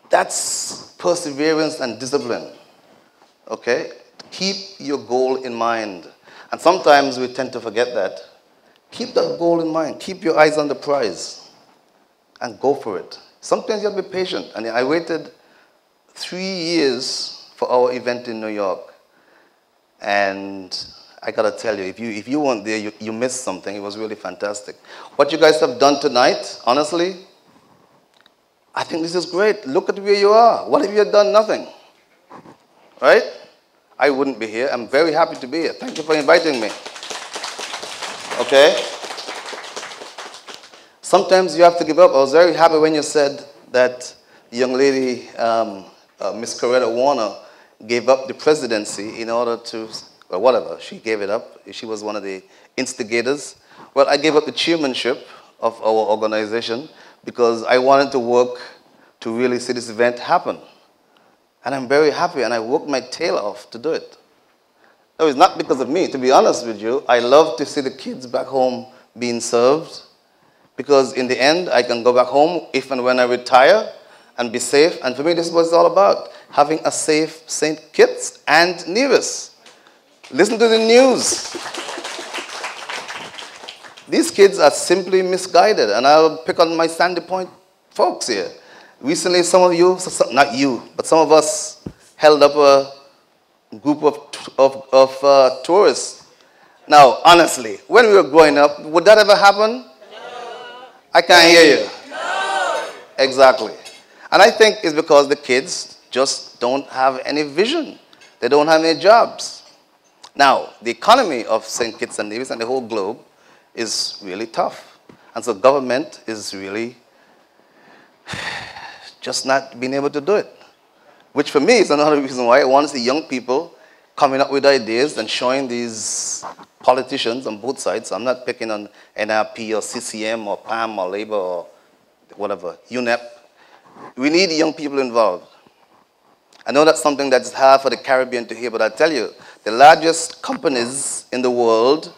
That's perseverance and discipline. Okay? Keep your goal in mind. And sometimes we tend to forget that. Keep that goal in mind. Keep your eyes on the prize and go for it. Sometimes you have to be patient. And I waited 3 years for our event in New York. And I got to tell you, if you weren't there, you missed something. It was really fantastic. What you guys have done tonight, honestly, I think this is great. Look at where you are. What if you had done nothing? Right? I wouldn't be here. I'm very happy to be here. Thank you for inviting me. Okay? Sometimes you have to give up. I was very happy when you said that young lady, Miss Coretta Warner, gave up the presidency in order to, well, whatever. She gave it up. She was one of the instigators. Well, I gave up the chairmanship of our organization because I wanted to work to really see this event happen. And I'm very happy, and I worked my tail off to do it. No, it's not because of me, to be honest with you. I love to see the kids back home being served, because in the end, I can go back home if and when I retire and be safe. And for me, this is what it's all about, having a safe St. Kitts and Nevis. Listen to the news. These kids are simply misguided, and I'll pick on my Sandy Point folks here. Recently, some of you, not you, but some of us held up a group of tourists. Now, honestly, when we were growing up, would that ever happen? No. I can't hear you. No. Exactly. And I think it's because the kids just don't have any vision. They don't have any jobs. Now, the economy of St. Kitts and Nevis and the whole globe is really tough. And so government is really just not being able to do it. Which for me is another reason why I want to see young people coming up with ideas and showing these politicians on both sides. I'm not picking on NRP or CCM or PAM or Labour or whatever, UNEP. We need young people involved. I know that's something that's hard for the Caribbean to hear, but I tell you, the largest companies in the world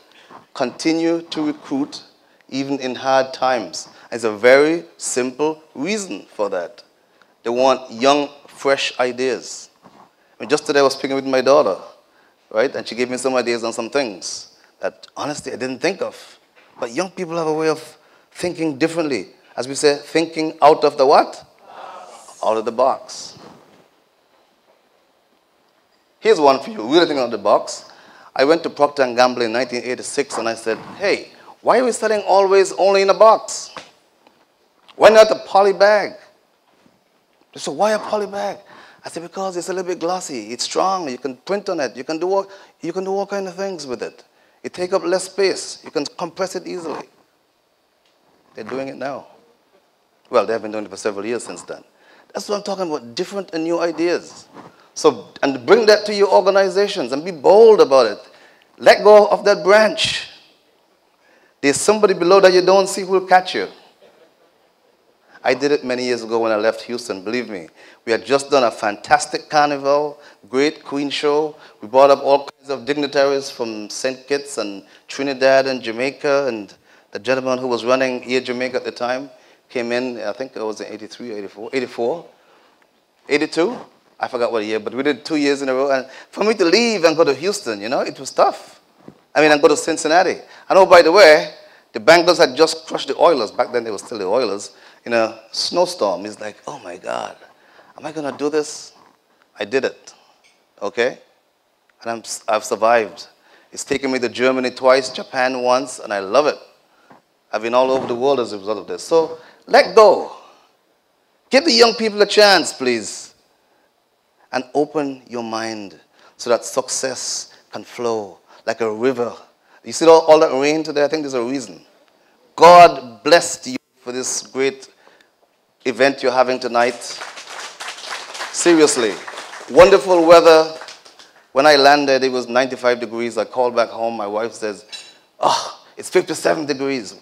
continue to recruit even in hard times. There's a very simple reason for that. They want young, fresh ideas. I mean, just today I was speaking with my daughter, right? And she gave me some ideas on some things that, honestly, I didn't think of. But young people have a way of thinking differently. As we say, thinking out of the what? Box. Out of the box. Here's one for you, really thinking out of the box. I went to Procter & Gamble in 1986 and I said, hey, why are we selling Always only in a box? Why not a poly bag? They said, why a poly bag? I said, because it's a little bit glossy, it's strong, you can print on it, you can do all kinds of things with it. It takes up less space, you can compress it easily. They're doing it now. Well, they have been doing it for several years since then. That's what I'm talking about, different and new ideas. So, and bring that to your organizations and be bold about it. Let go of that branch. There's somebody below that you don't see who will catch you. I did it many years ago when I left Houston, believe me. We had just done a fantastic carnival, great queen show. We brought up all kinds of dignitaries from St. Kitts and Trinidad and Jamaica, and the gentleman who was running Air Jamaica at the time came in, I think it was in 83, 84, 84, 82. I forgot what year, but we did 2 years in a row. And for me to leave and go to Houston, you know, it was tough. I mean, and go to Cincinnati. And oh, by the way, the Bengals had just crushed the Oilers. Back then, they were still the Oilers. In a snowstorm, it's like, oh my God, am I gonna do this? I did it, okay? And I've survived. It's taken me to Germany twice, Japan once, and I love it. I've been all over the world as a result of this. So let go. Give the young people a chance, please. And open your mind so that success can flow like a river. You see all that rain today? I think there's a reason. God blessed you for this great event you're having tonight. Seriously, wonderful weather. When I landed, it was 95 degrees. I called back home. My wife says, oh, it's 57 degrees.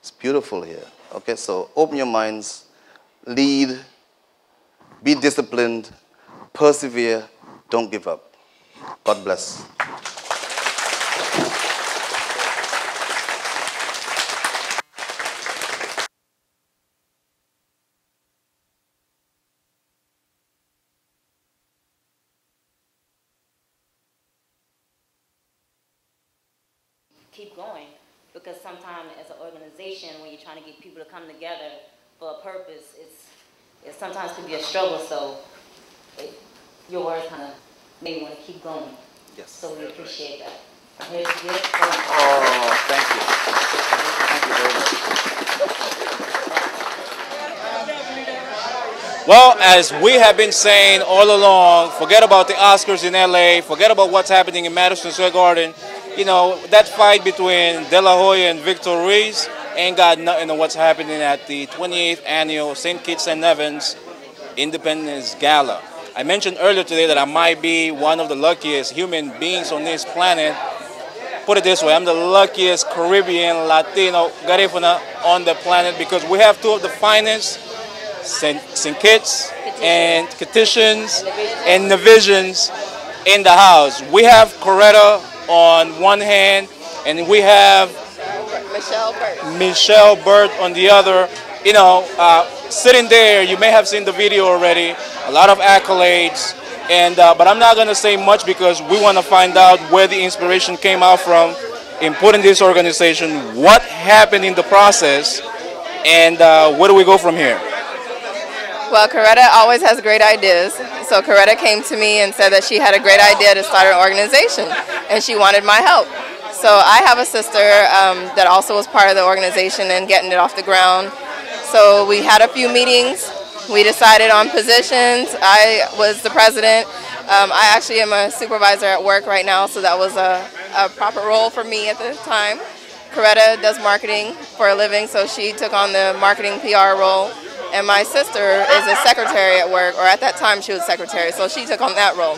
It's beautiful here. Okay, so open your minds, lead, be disciplined, persevere, don't give up. God bless. Keep going, because sometimes as an organization, when you're trying to get people to come together for a purpose, it sometimes can be a struggle, so your words kind of made me want to keep going. Yes. So we appreciate that. Here's a gift. Oh, thank you. Thank you very much. Well, as we have been saying all along, forget about the Oscars in LA, forget about what's happening in Madison Square Garden. You know, that fight between De La Hoya and Victor Ruiz ain't got nothing on what's happening at the 28th Annual St. Kitts and Nevis Independence Gala. I mentioned earlier today that I might be one of the luckiest human beings on this planet. Put it this way, I'm the luckiest Caribbean, Latino, Garifuna on the planet because we have two of the finest, St. Kitts and Kittitians and Nevisians in the house. We have Coretta on one hand, and we have Michelle Burt on the other. You know, sitting there, you may have seen the video already, a lot of accolades, and but I'm not going to say much because we want to find out where the inspiration came out from in putting this organization, what happened in the process, and where do we go from here? Well, Coretta always has great ideas. So Coretta came to me and said that she had a great idea to start an organization, and she wanted my help. So I have a sister that also was part of the organization and getting it off the ground. So we had a few meetings. We decided on positions. I was the president. I actually am a supervisor at work right now, so that was a proper role for me at the time. Coretta does marketing for a living, so she took on the marketing PR role. And my sister is a secretary at work, or at that time she was secretary, so she took on that role.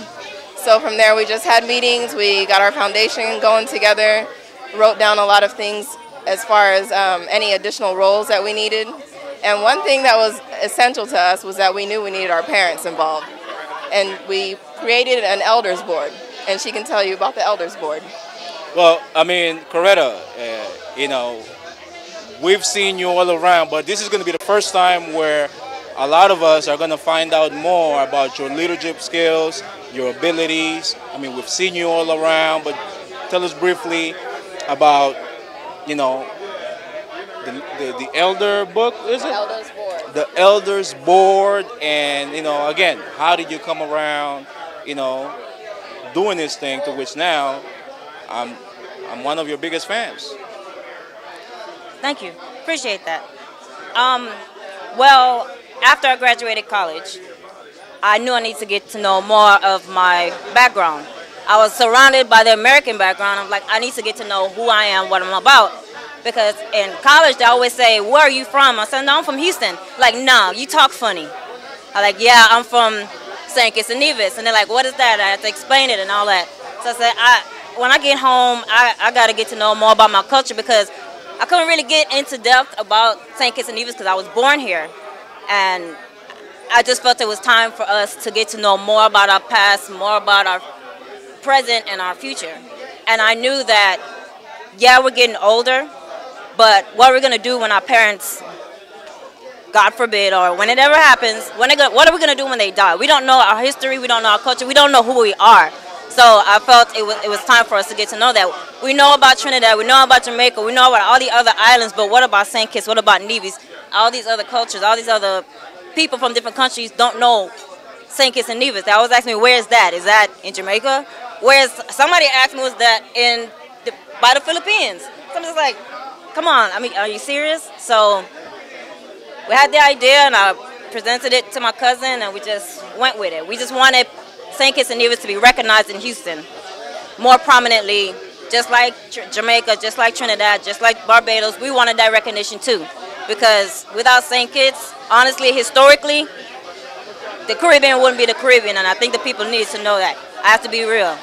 So from there we just had meetings, we got our foundation going together, wrote down a lot of things as far as any additional roles that we needed. And one thing that was essential to us was that we knew we needed our parents involved. And we created an elders board, and she can tell you about the elders board. Well, I mean, Coretta, you know, we've seen you all around, but this is going to be the first time where a lot of us are going to find out more about your leadership skills, your abilities. I mean, we've seen you all around, but tell us briefly about, you know, the elder book, is it? Elders board. The elders board, and, you know, again, how did you come around, you know, doing this thing to which now I'm one of your biggest fans. Thank you. Appreciate that. Well, after I graduated college, I knew I needed to get to know more of my background. I was surrounded by the American background. I'm like, I need to get to know who I am, what I'm about. Because in college, they always say, where are you from? I said, no, I'm from Houston. Like, no, you talk funny. I'm like, yeah, I'm from St. Kitts and Nevis. And they're like, what is that? I have to explain it and all that. So I said, when I get home, I got to get to know more about my culture, because I couldn't really get into depth about St. Kitts and Nevis because I was born here. And I just felt it was time for us to get to know more about our past, more about our present and our future. And I knew that, yeah, we're getting older, but what are we going to do when our parents, God forbid, or when it ever happens, what are we going to do when they die? We don't know our history, we don't know our culture, we don't know who we are. So I felt it was time for us to get to know that. We know about Trinidad, we know about Jamaica, we know about all the other islands, but what about St. Kitts, what about Nevis? All these other cultures, all these other people from different countries don't know St. Kitts and Nevis. They always ask me, where is that? Is that in Jamaica? Whereas somebody asked me, was that by the Philippines? So I'm just like, come on, I mean, are you serious? So we had the idea and I presented it to my cousin and we just went with it. We just wanted St. Kitts and Nevis to be recognized in Houston more prominently, just like Jamaica, just like Trinidad, just like Barbados. We wanted that recognition too, because without St. Kitts, honestly, historically, the Caribbean wouldn't be the Caribbean, and I think the people need to know that. I have to be real,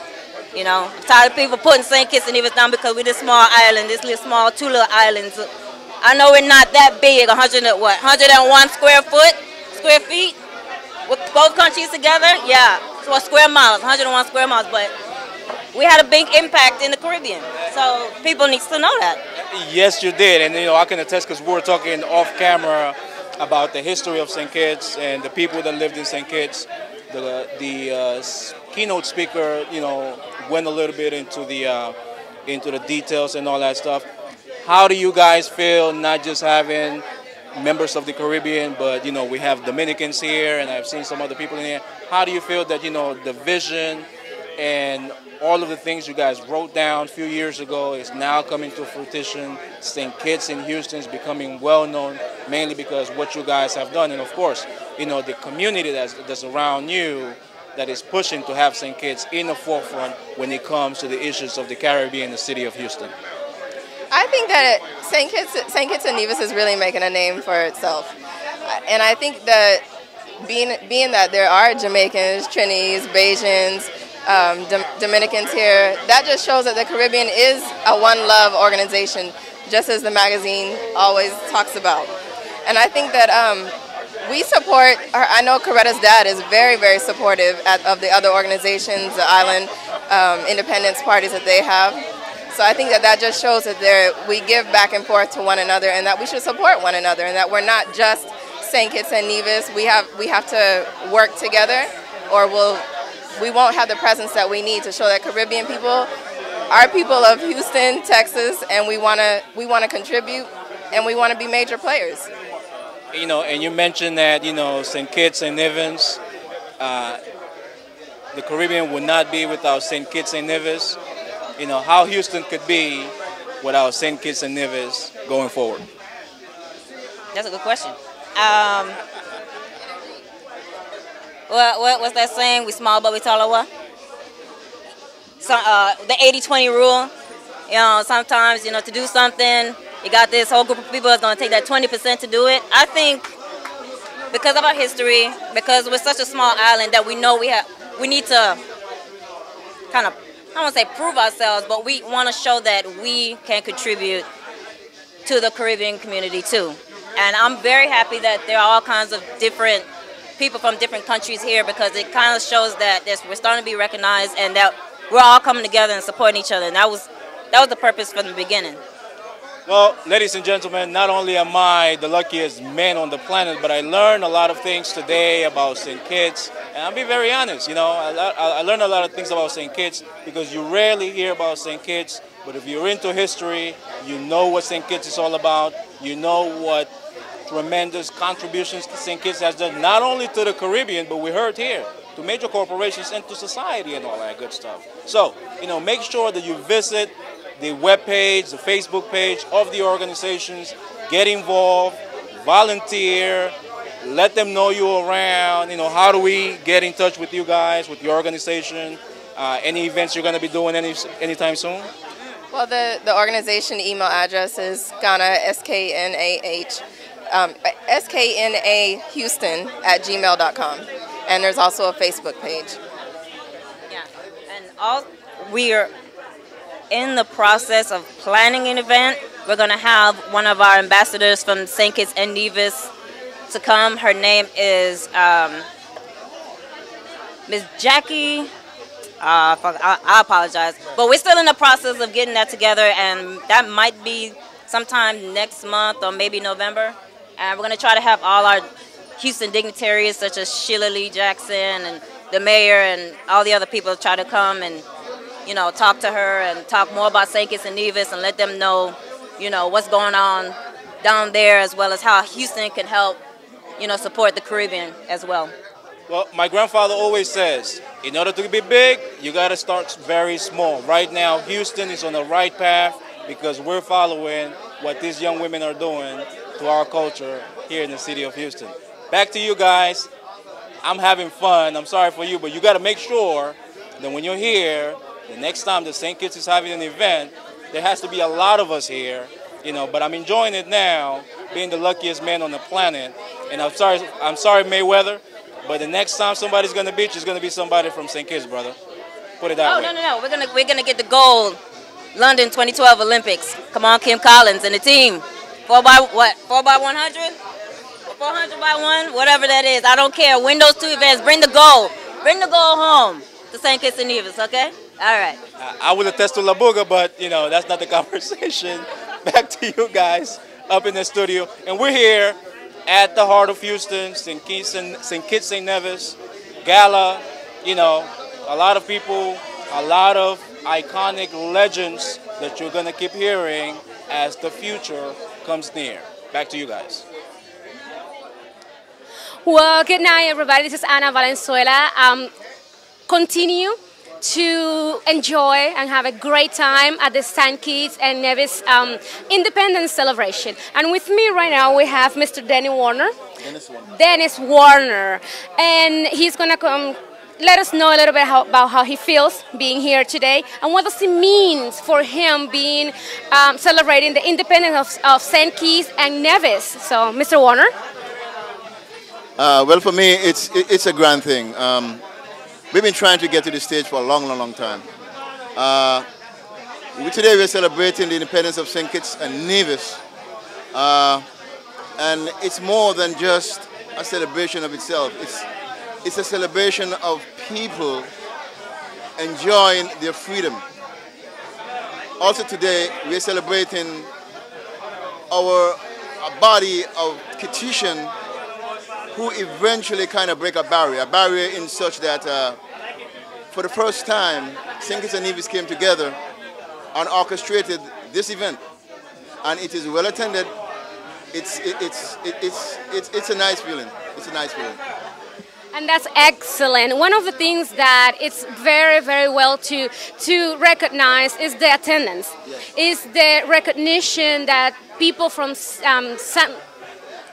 you know. I'm tired of people putting St. Kitts and Nevis down because we're this small island, this little small, two little islands. I know we're not that big, 101 square feet? With both countries together? Yeah, so square miles, 101 square miles, but we had a big impact in the Caribbean. So people need to know that. Yes, you did, and you know, I can attest because we were talking off camera about the history of St. Kitts and the people that lived in St. Kitts. The keynote speaker, you know, went a little bit into the details and all that stuff. How do you guys feel not just having members of the Caribbean, but you know, we have Dominicans here, and I've seen some other people in here. How do you feel that, you know, the vision and all of the things you guys wrote down a few years ago is now coming to fruition? St. Kitts in Houston is becoming well known, mainly because what you guys have done, and of course, you know, the community that's around you that is pushing to have St. Kitts in the forefront when it comes to the issues of the Caribbean and the city of Houston. I think that St. Kitts and Nevis is really making a name for itself, and I think that being that there are Jamaicans, Trinis, Bajans, Dominicans here, that just shows that the Caribbean is a one-love organization, just as the magazine always talks about. And I think that we support, I know Coretta's dad is very, very supportive of the other organizations, the island independence parties that they have. So I think that that just shows that we give back and forth to one another, and that we should support one another, and that we're not just St. Kitts and Nevis. We have to work together, or we won't have the presence that we need to show that Caribbean people are people of Houston, Texas, and we want to contribute, and we want to be major players. You know, and you mentioned that, you know, St. Kitts and Nevis, the Caribbean would not be without St. Kitts and Nevis. You know, how Houston could be without St. Kitts and Nevis going forward? That's a good question. What's that saying? We small, but we taller. What? So, the 80-20 rule. You know, sometimes, you know, to do something, you got this whole group of people that's going to take that 20% to do it. I think because of our history, because we're such a small island, that we know we need to kind of, I don't want to say prove ourselves, but we want to show that we can contribute to the Caribbean community too. And I'm very happy that there are all kinds of different people from different countries here, because it kind of shows that we're starting to be recognized and that we're all coming together and supporting each other. And that was the purpose from the beginning. Well, ladies and gentlemen, not only am I the luckiest man on the planet, but I learned a lot of things today about St. Kitts. And I'll be very honest, you know, I learned a lot of things about St. Kitts because you rarely hear about St. Kitts. But if you're into history, you know what St. Kitts is all about. You know what tremendous contributions St. Kitts has done, not only to the Caribbean, but we heard here, to major corporations and to society and all that good stuff. So, you know, make sure that you visit the webpage, the Facebook page of the organizations. Get involved, volunteer, let them know you're around. You know, how do we get in touch with you guys, with your organization? Any events you're going to be doing anytime soon? Well, the organization email address is SCANA, SKNAH, SKNAHouston@gmail.com. and there's also a Facebook page. Yeah, and we are in the process of planning an event. We're going to have one of our ambassadors from St. Kitts and Nevis to come. Her name is Miss Jackie. I apologize. But we're still in the process of getting that together, and that might be sometime next month or maybe November. And we're going to try to have all our Houston dignitaries, such as Sheila Lee Jackson and the mayor and all the other people, try to come and, you know, talk to her and talk more about St. Kitts and Nevis and let them know, you know, what's going on down there, as well as how Houston can help, you know, support the Caribbean as well. Well, my grandfather always says, in order to be big, you got to start very small. Right now, Houston is on the right path because we're following what these young women are doing to our culture here in the city of Houston. Back to you guys. I'm having fun. I'm sorry for you, but you got to make sure that when you're here, the next time the St. Kitts is having an event, there has to be a lot of us here, you know. But I'm enjoying it now, being the luckiest man on the planet. And I'm sorry, Mayweather. But the next time somebody's gonna beat you, it's gonna be somebody from St. Kitts, brother. Put it out. Oh, no, we're gonna get the gold, London 2012 Olympics. Come on, Kim Collins and the team. 4x100, 400x1, whatever that is. I don't care. Win those two events. Bring the gold home to St. Kitts and Nevis. Okay. All right. I would attest to La Buga, but you know that's not the conversation. Back to you guys up in the studio, and we're here at the heart of Houston, St. Kitts and Nevis, Gala, you know, a lot of people, a lot of iconic legends that you're going to keep hearing as the future comes near. Back to you guys. Well, good night, everybody. This is Ana Valenzuela. Continue to enjoy and have a great time at the St. Kitts and Nevis Independence Celebration. And with me right now we have Mr. Dennis Warner. And he's going to come let us know a little bit about how he feels being here today and what does it mean for him being celebrating the independence of St. Kitts and Nevis. So, Mr. Warner. Well, for me, it's a grand thing. We've been trying to get to this stage for a long, long, long time. Today we're celebrating the independence of St. Kitts and Nevis. And it's more than just a celebration of itself. It's a celebration of people enjoying their freedom. Also today we're celebrating a body of Kittitians who eventually kind of break a barrier in such that for the first time, St. Kitts and Nevis came together and orchestrated this event. And it is well attended. It's a nice feeling. It's a nice feeling. And that's excellent. One of the things that it's very, very well to recognize is the attendance, yes. Is the recognition that people from St.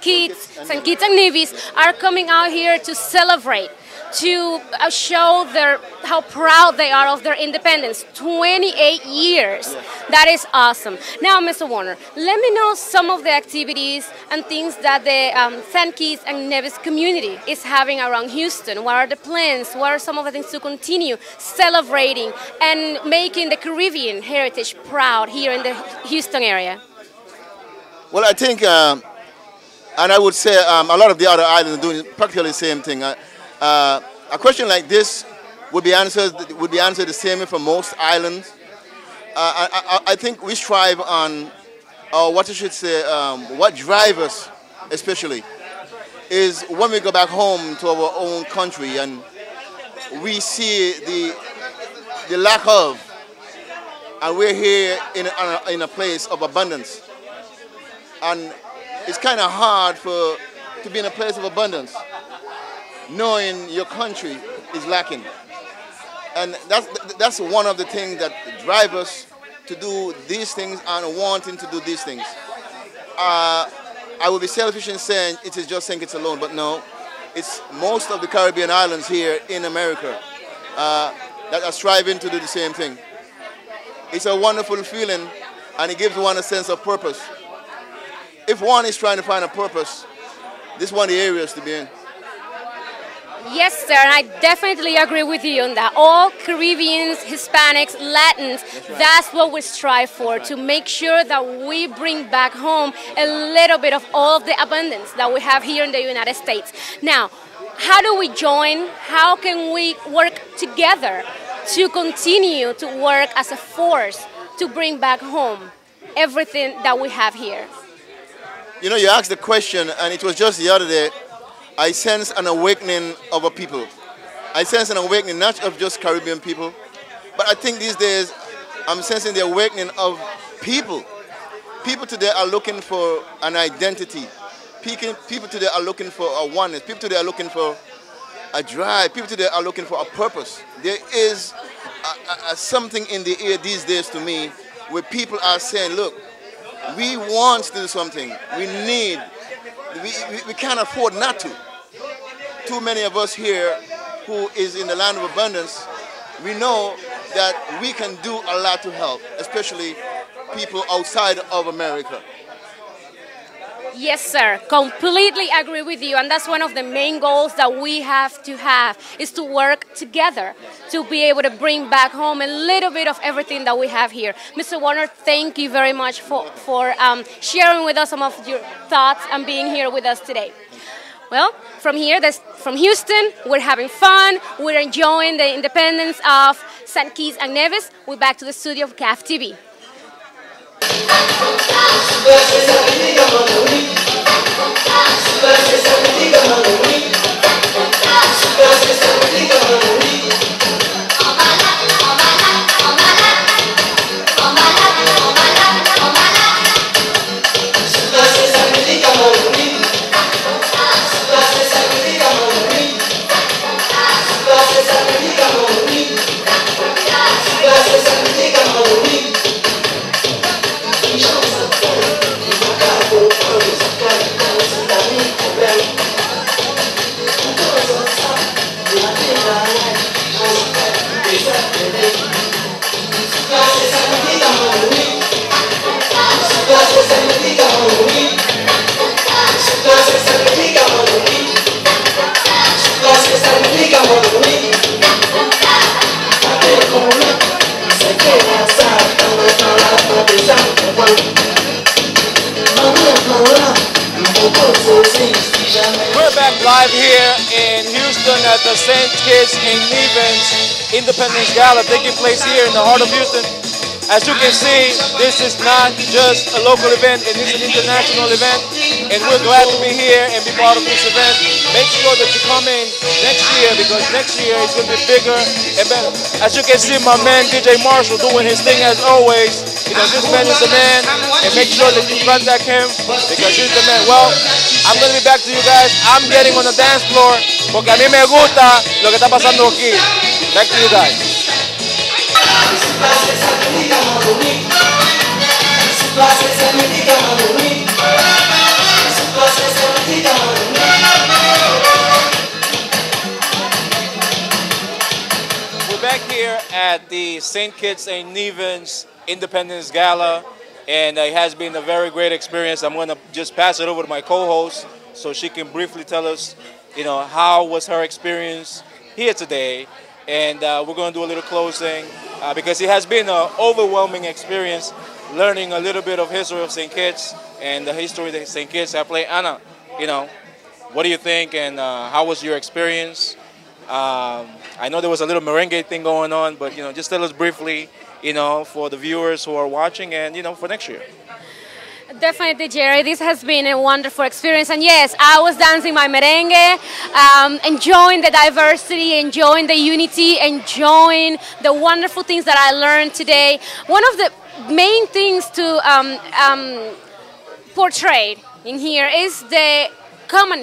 Kitts and Nevis are coming out here to celebrate, to show how proud they are of their independence. 28 years. Yes. That is awesome. Now, Mr. Warner, let me know some of the activities and things that the St. Kitts and Nevis community is having around Houston. What are the plans? What are some of the things to continue celebrating and making the Caribbean heritage proud here in the Houston area? Well, I think... and I would say a lot of the other islands are doing practically the same thing. A question like this would be answered the same for most islands. I think we strive on, or what I should say, what drives us especially, is when we go back home to our own country and we see the lack of, and we're here in a place of abundance. And it's kind of hard to be in a place of abundance, knowing your country is lacking. And that's one of the things that drive us to do these things and wanting to do these things. I would be selfish in saying it is just St. Kitts alone, but no, it's most of the Caribbean islands here in America that are striving to do the same thing. It's a wonderful feeling, and it gives one a sense of purpose. If one is trying to find a purpose, this is one of the areas to be in. Yes, sir, and I definitely agree with you on that. All Caribbeans, Hispanics, Latins, that's what we strive for, to make sure that we bring back home a little bit of all of the abundance that we have here in the United States. Now, how do we join? How can we work together to continue to work as a force to bring back home everything that we have here? You know, you asked the question, and it was just the other day, I sense an awakening of our people. I sense an awakening not of just Caribbean people, but I think these days I'm sensing the awakening of people. People today are looking for an identity. People today are looking for a oneness. People today are looking for a drive. People today are looking for a purpose. There is something in the air these days to me where people are saying, look, we want to do something. We need, we can't afford not to. Too many of us here who is in the land of abundance, we know that we can do a lot to help, especially people outside of America. Yes, sir. Completely agree with you. And that's one of the main goals that we have, is to work together to be able to bring back home a little bit of everything that we have here. Mr. Warner, thank you very much for sharing with us some of your thoughts and being here with us today. Well, from here, from Houston, we're having fun. We're enjoying the independence of St. Kitts and Nevis. We're back to the studio of CAHFT TV. We're back live here in Houston at the St. Kitts and Nevis Independence Gala taking place here in the heart of Houston. As you can see, this is not just a local event, it is an international event, and we're glad to be here and be part of this event. Make sure that you come in next year, because next year it's going to be bigger and better. As you can see, my man DJ Marshall doing his thing as always, because this man is the man, and make sure that you contact him, because he's the man. Well, I'm going to be back to you guys. I'm getting on the dance floor, porque a mí me gusta lo que está pasando aquí. Back to you guys. We're back here at the St. Kitts and Nevis Independence Gala, and it has been a very great experience. I'm going to just pass it over to my co-host so she can briefly tell us, you know, how was her experience here today. And we're going to do a little closing because it has been an overwhelming experience learning a little bit of history of St. Kitts and the history of St. Kitts. I play Ana, you know, what do you think and how was your experience? I know there was a little merengue thing going on, but, you know, just tell us briefly, you know, for the viewers who are watching and, you know, for next year. Definitely, Jerry. This has been a wonderful experience. And yes, I was dancing my merengue, enjoying the diversity, enjoying the unity, enjoying the wonderful things that I learned today. One of the main things to portray in here is the common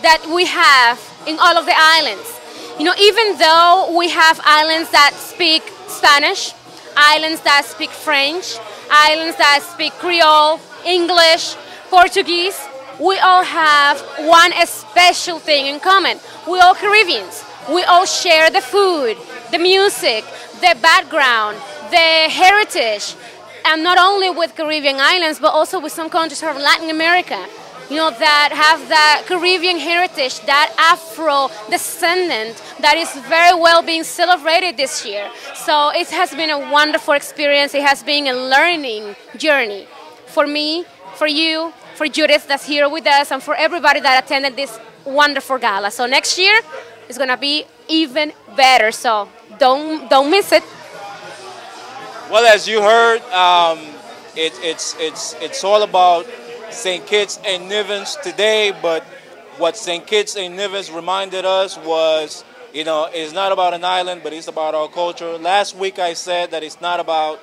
that we have in all of the islands. You know, even though we have islands that speak Spanish, islands that speak French, islands that speak Creole, English, Portuguese, we all have one special thing in common. We're all Caribbeans. We all share the food, the music, the background, the heritage, and not only with Caribbean islands, but also with some countries from Latin America. you know, that have that Caribbean heritage, that Afro descendant that is very well being celebrated this year. So it has been a wonderful experience. It has been a learning journey for me, for you, for Judith that's here with us, and for everybody that attended this wonderful gala. So next year is going to be even better. So don't miss it. Well, as you heard, it's all about St. Kitts and Nevis today, but what St. Kitts and Nevis reminded us was, you know, it's not about an island, but it's about our culture. Last week I said that it's not about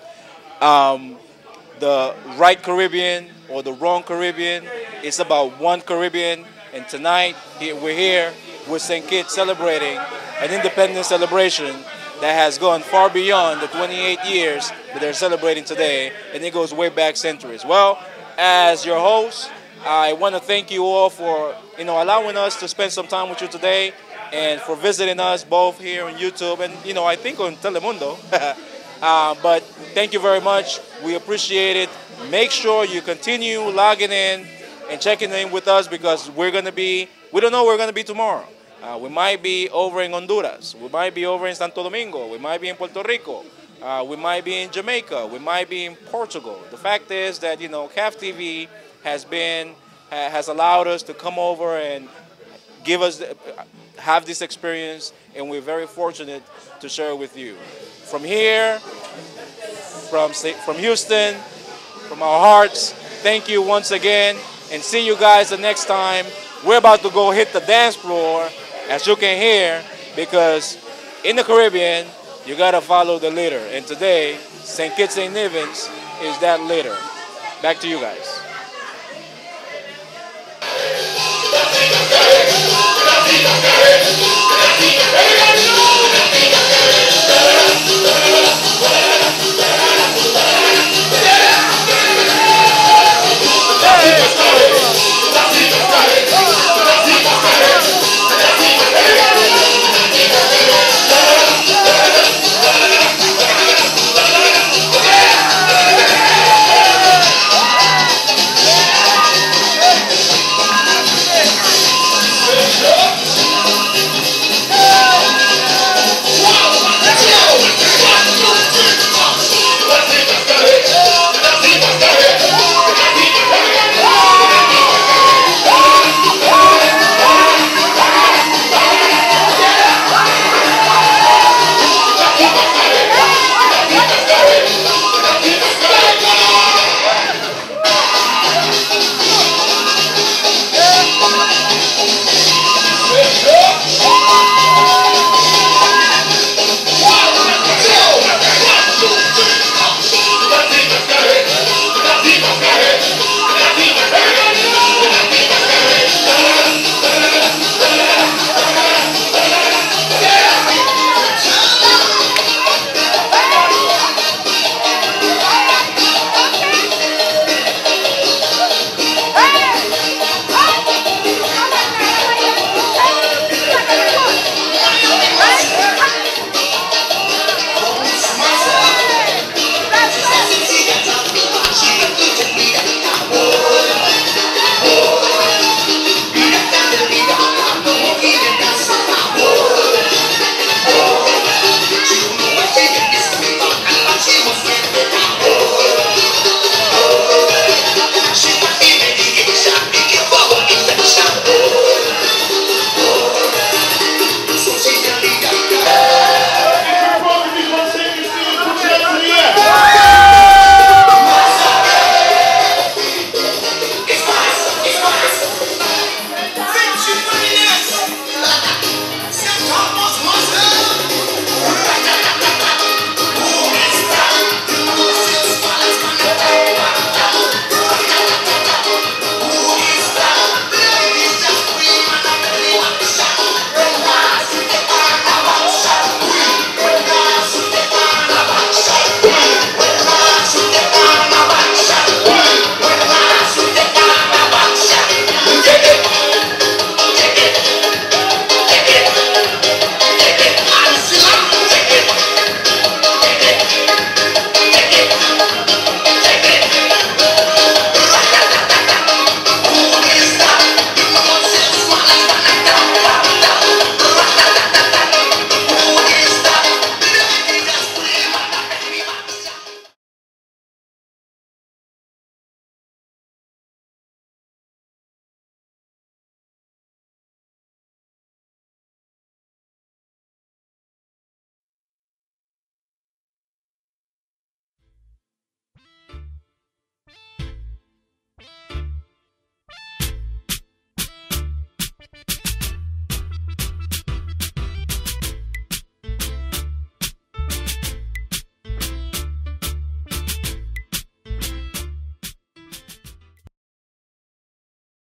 the right Caribbean or the wrong Caribbean. It's about one Caribbean, and tonight we're here with St. Kitts celebrating an independence celebration that has gone far beyond the 28 years that they're celebrating today, and it goes way back centuries. Well, as your host, I want to thank you all for, you know, allowing us to spend some time with you today and for visiting us both here on YouTube and, you know, I think on Telemundo. But thank you very much. We appreciate it. Make sure you continue logging in and checking in with us, because we're going to be, we don't know where we're going to be tomorrow. We might be over in Honduras. We might be over in Santo Domingo. We might be in Puerto Rico. We might be in Jamaica. We might be in Portugal. The fact is that, you know, CAHFT TV has allowed us to come over and give us, have this experience, and we're very fortunate to share with you. From here, from Houston, from our hearts, thank you once again, and see you guys the next time. We're about to go hit the dance floor, as you can hear, because in the Caribbean, you gotta follow the leader. And today, St. Kitts and Nevis is that leader. Back to you guys.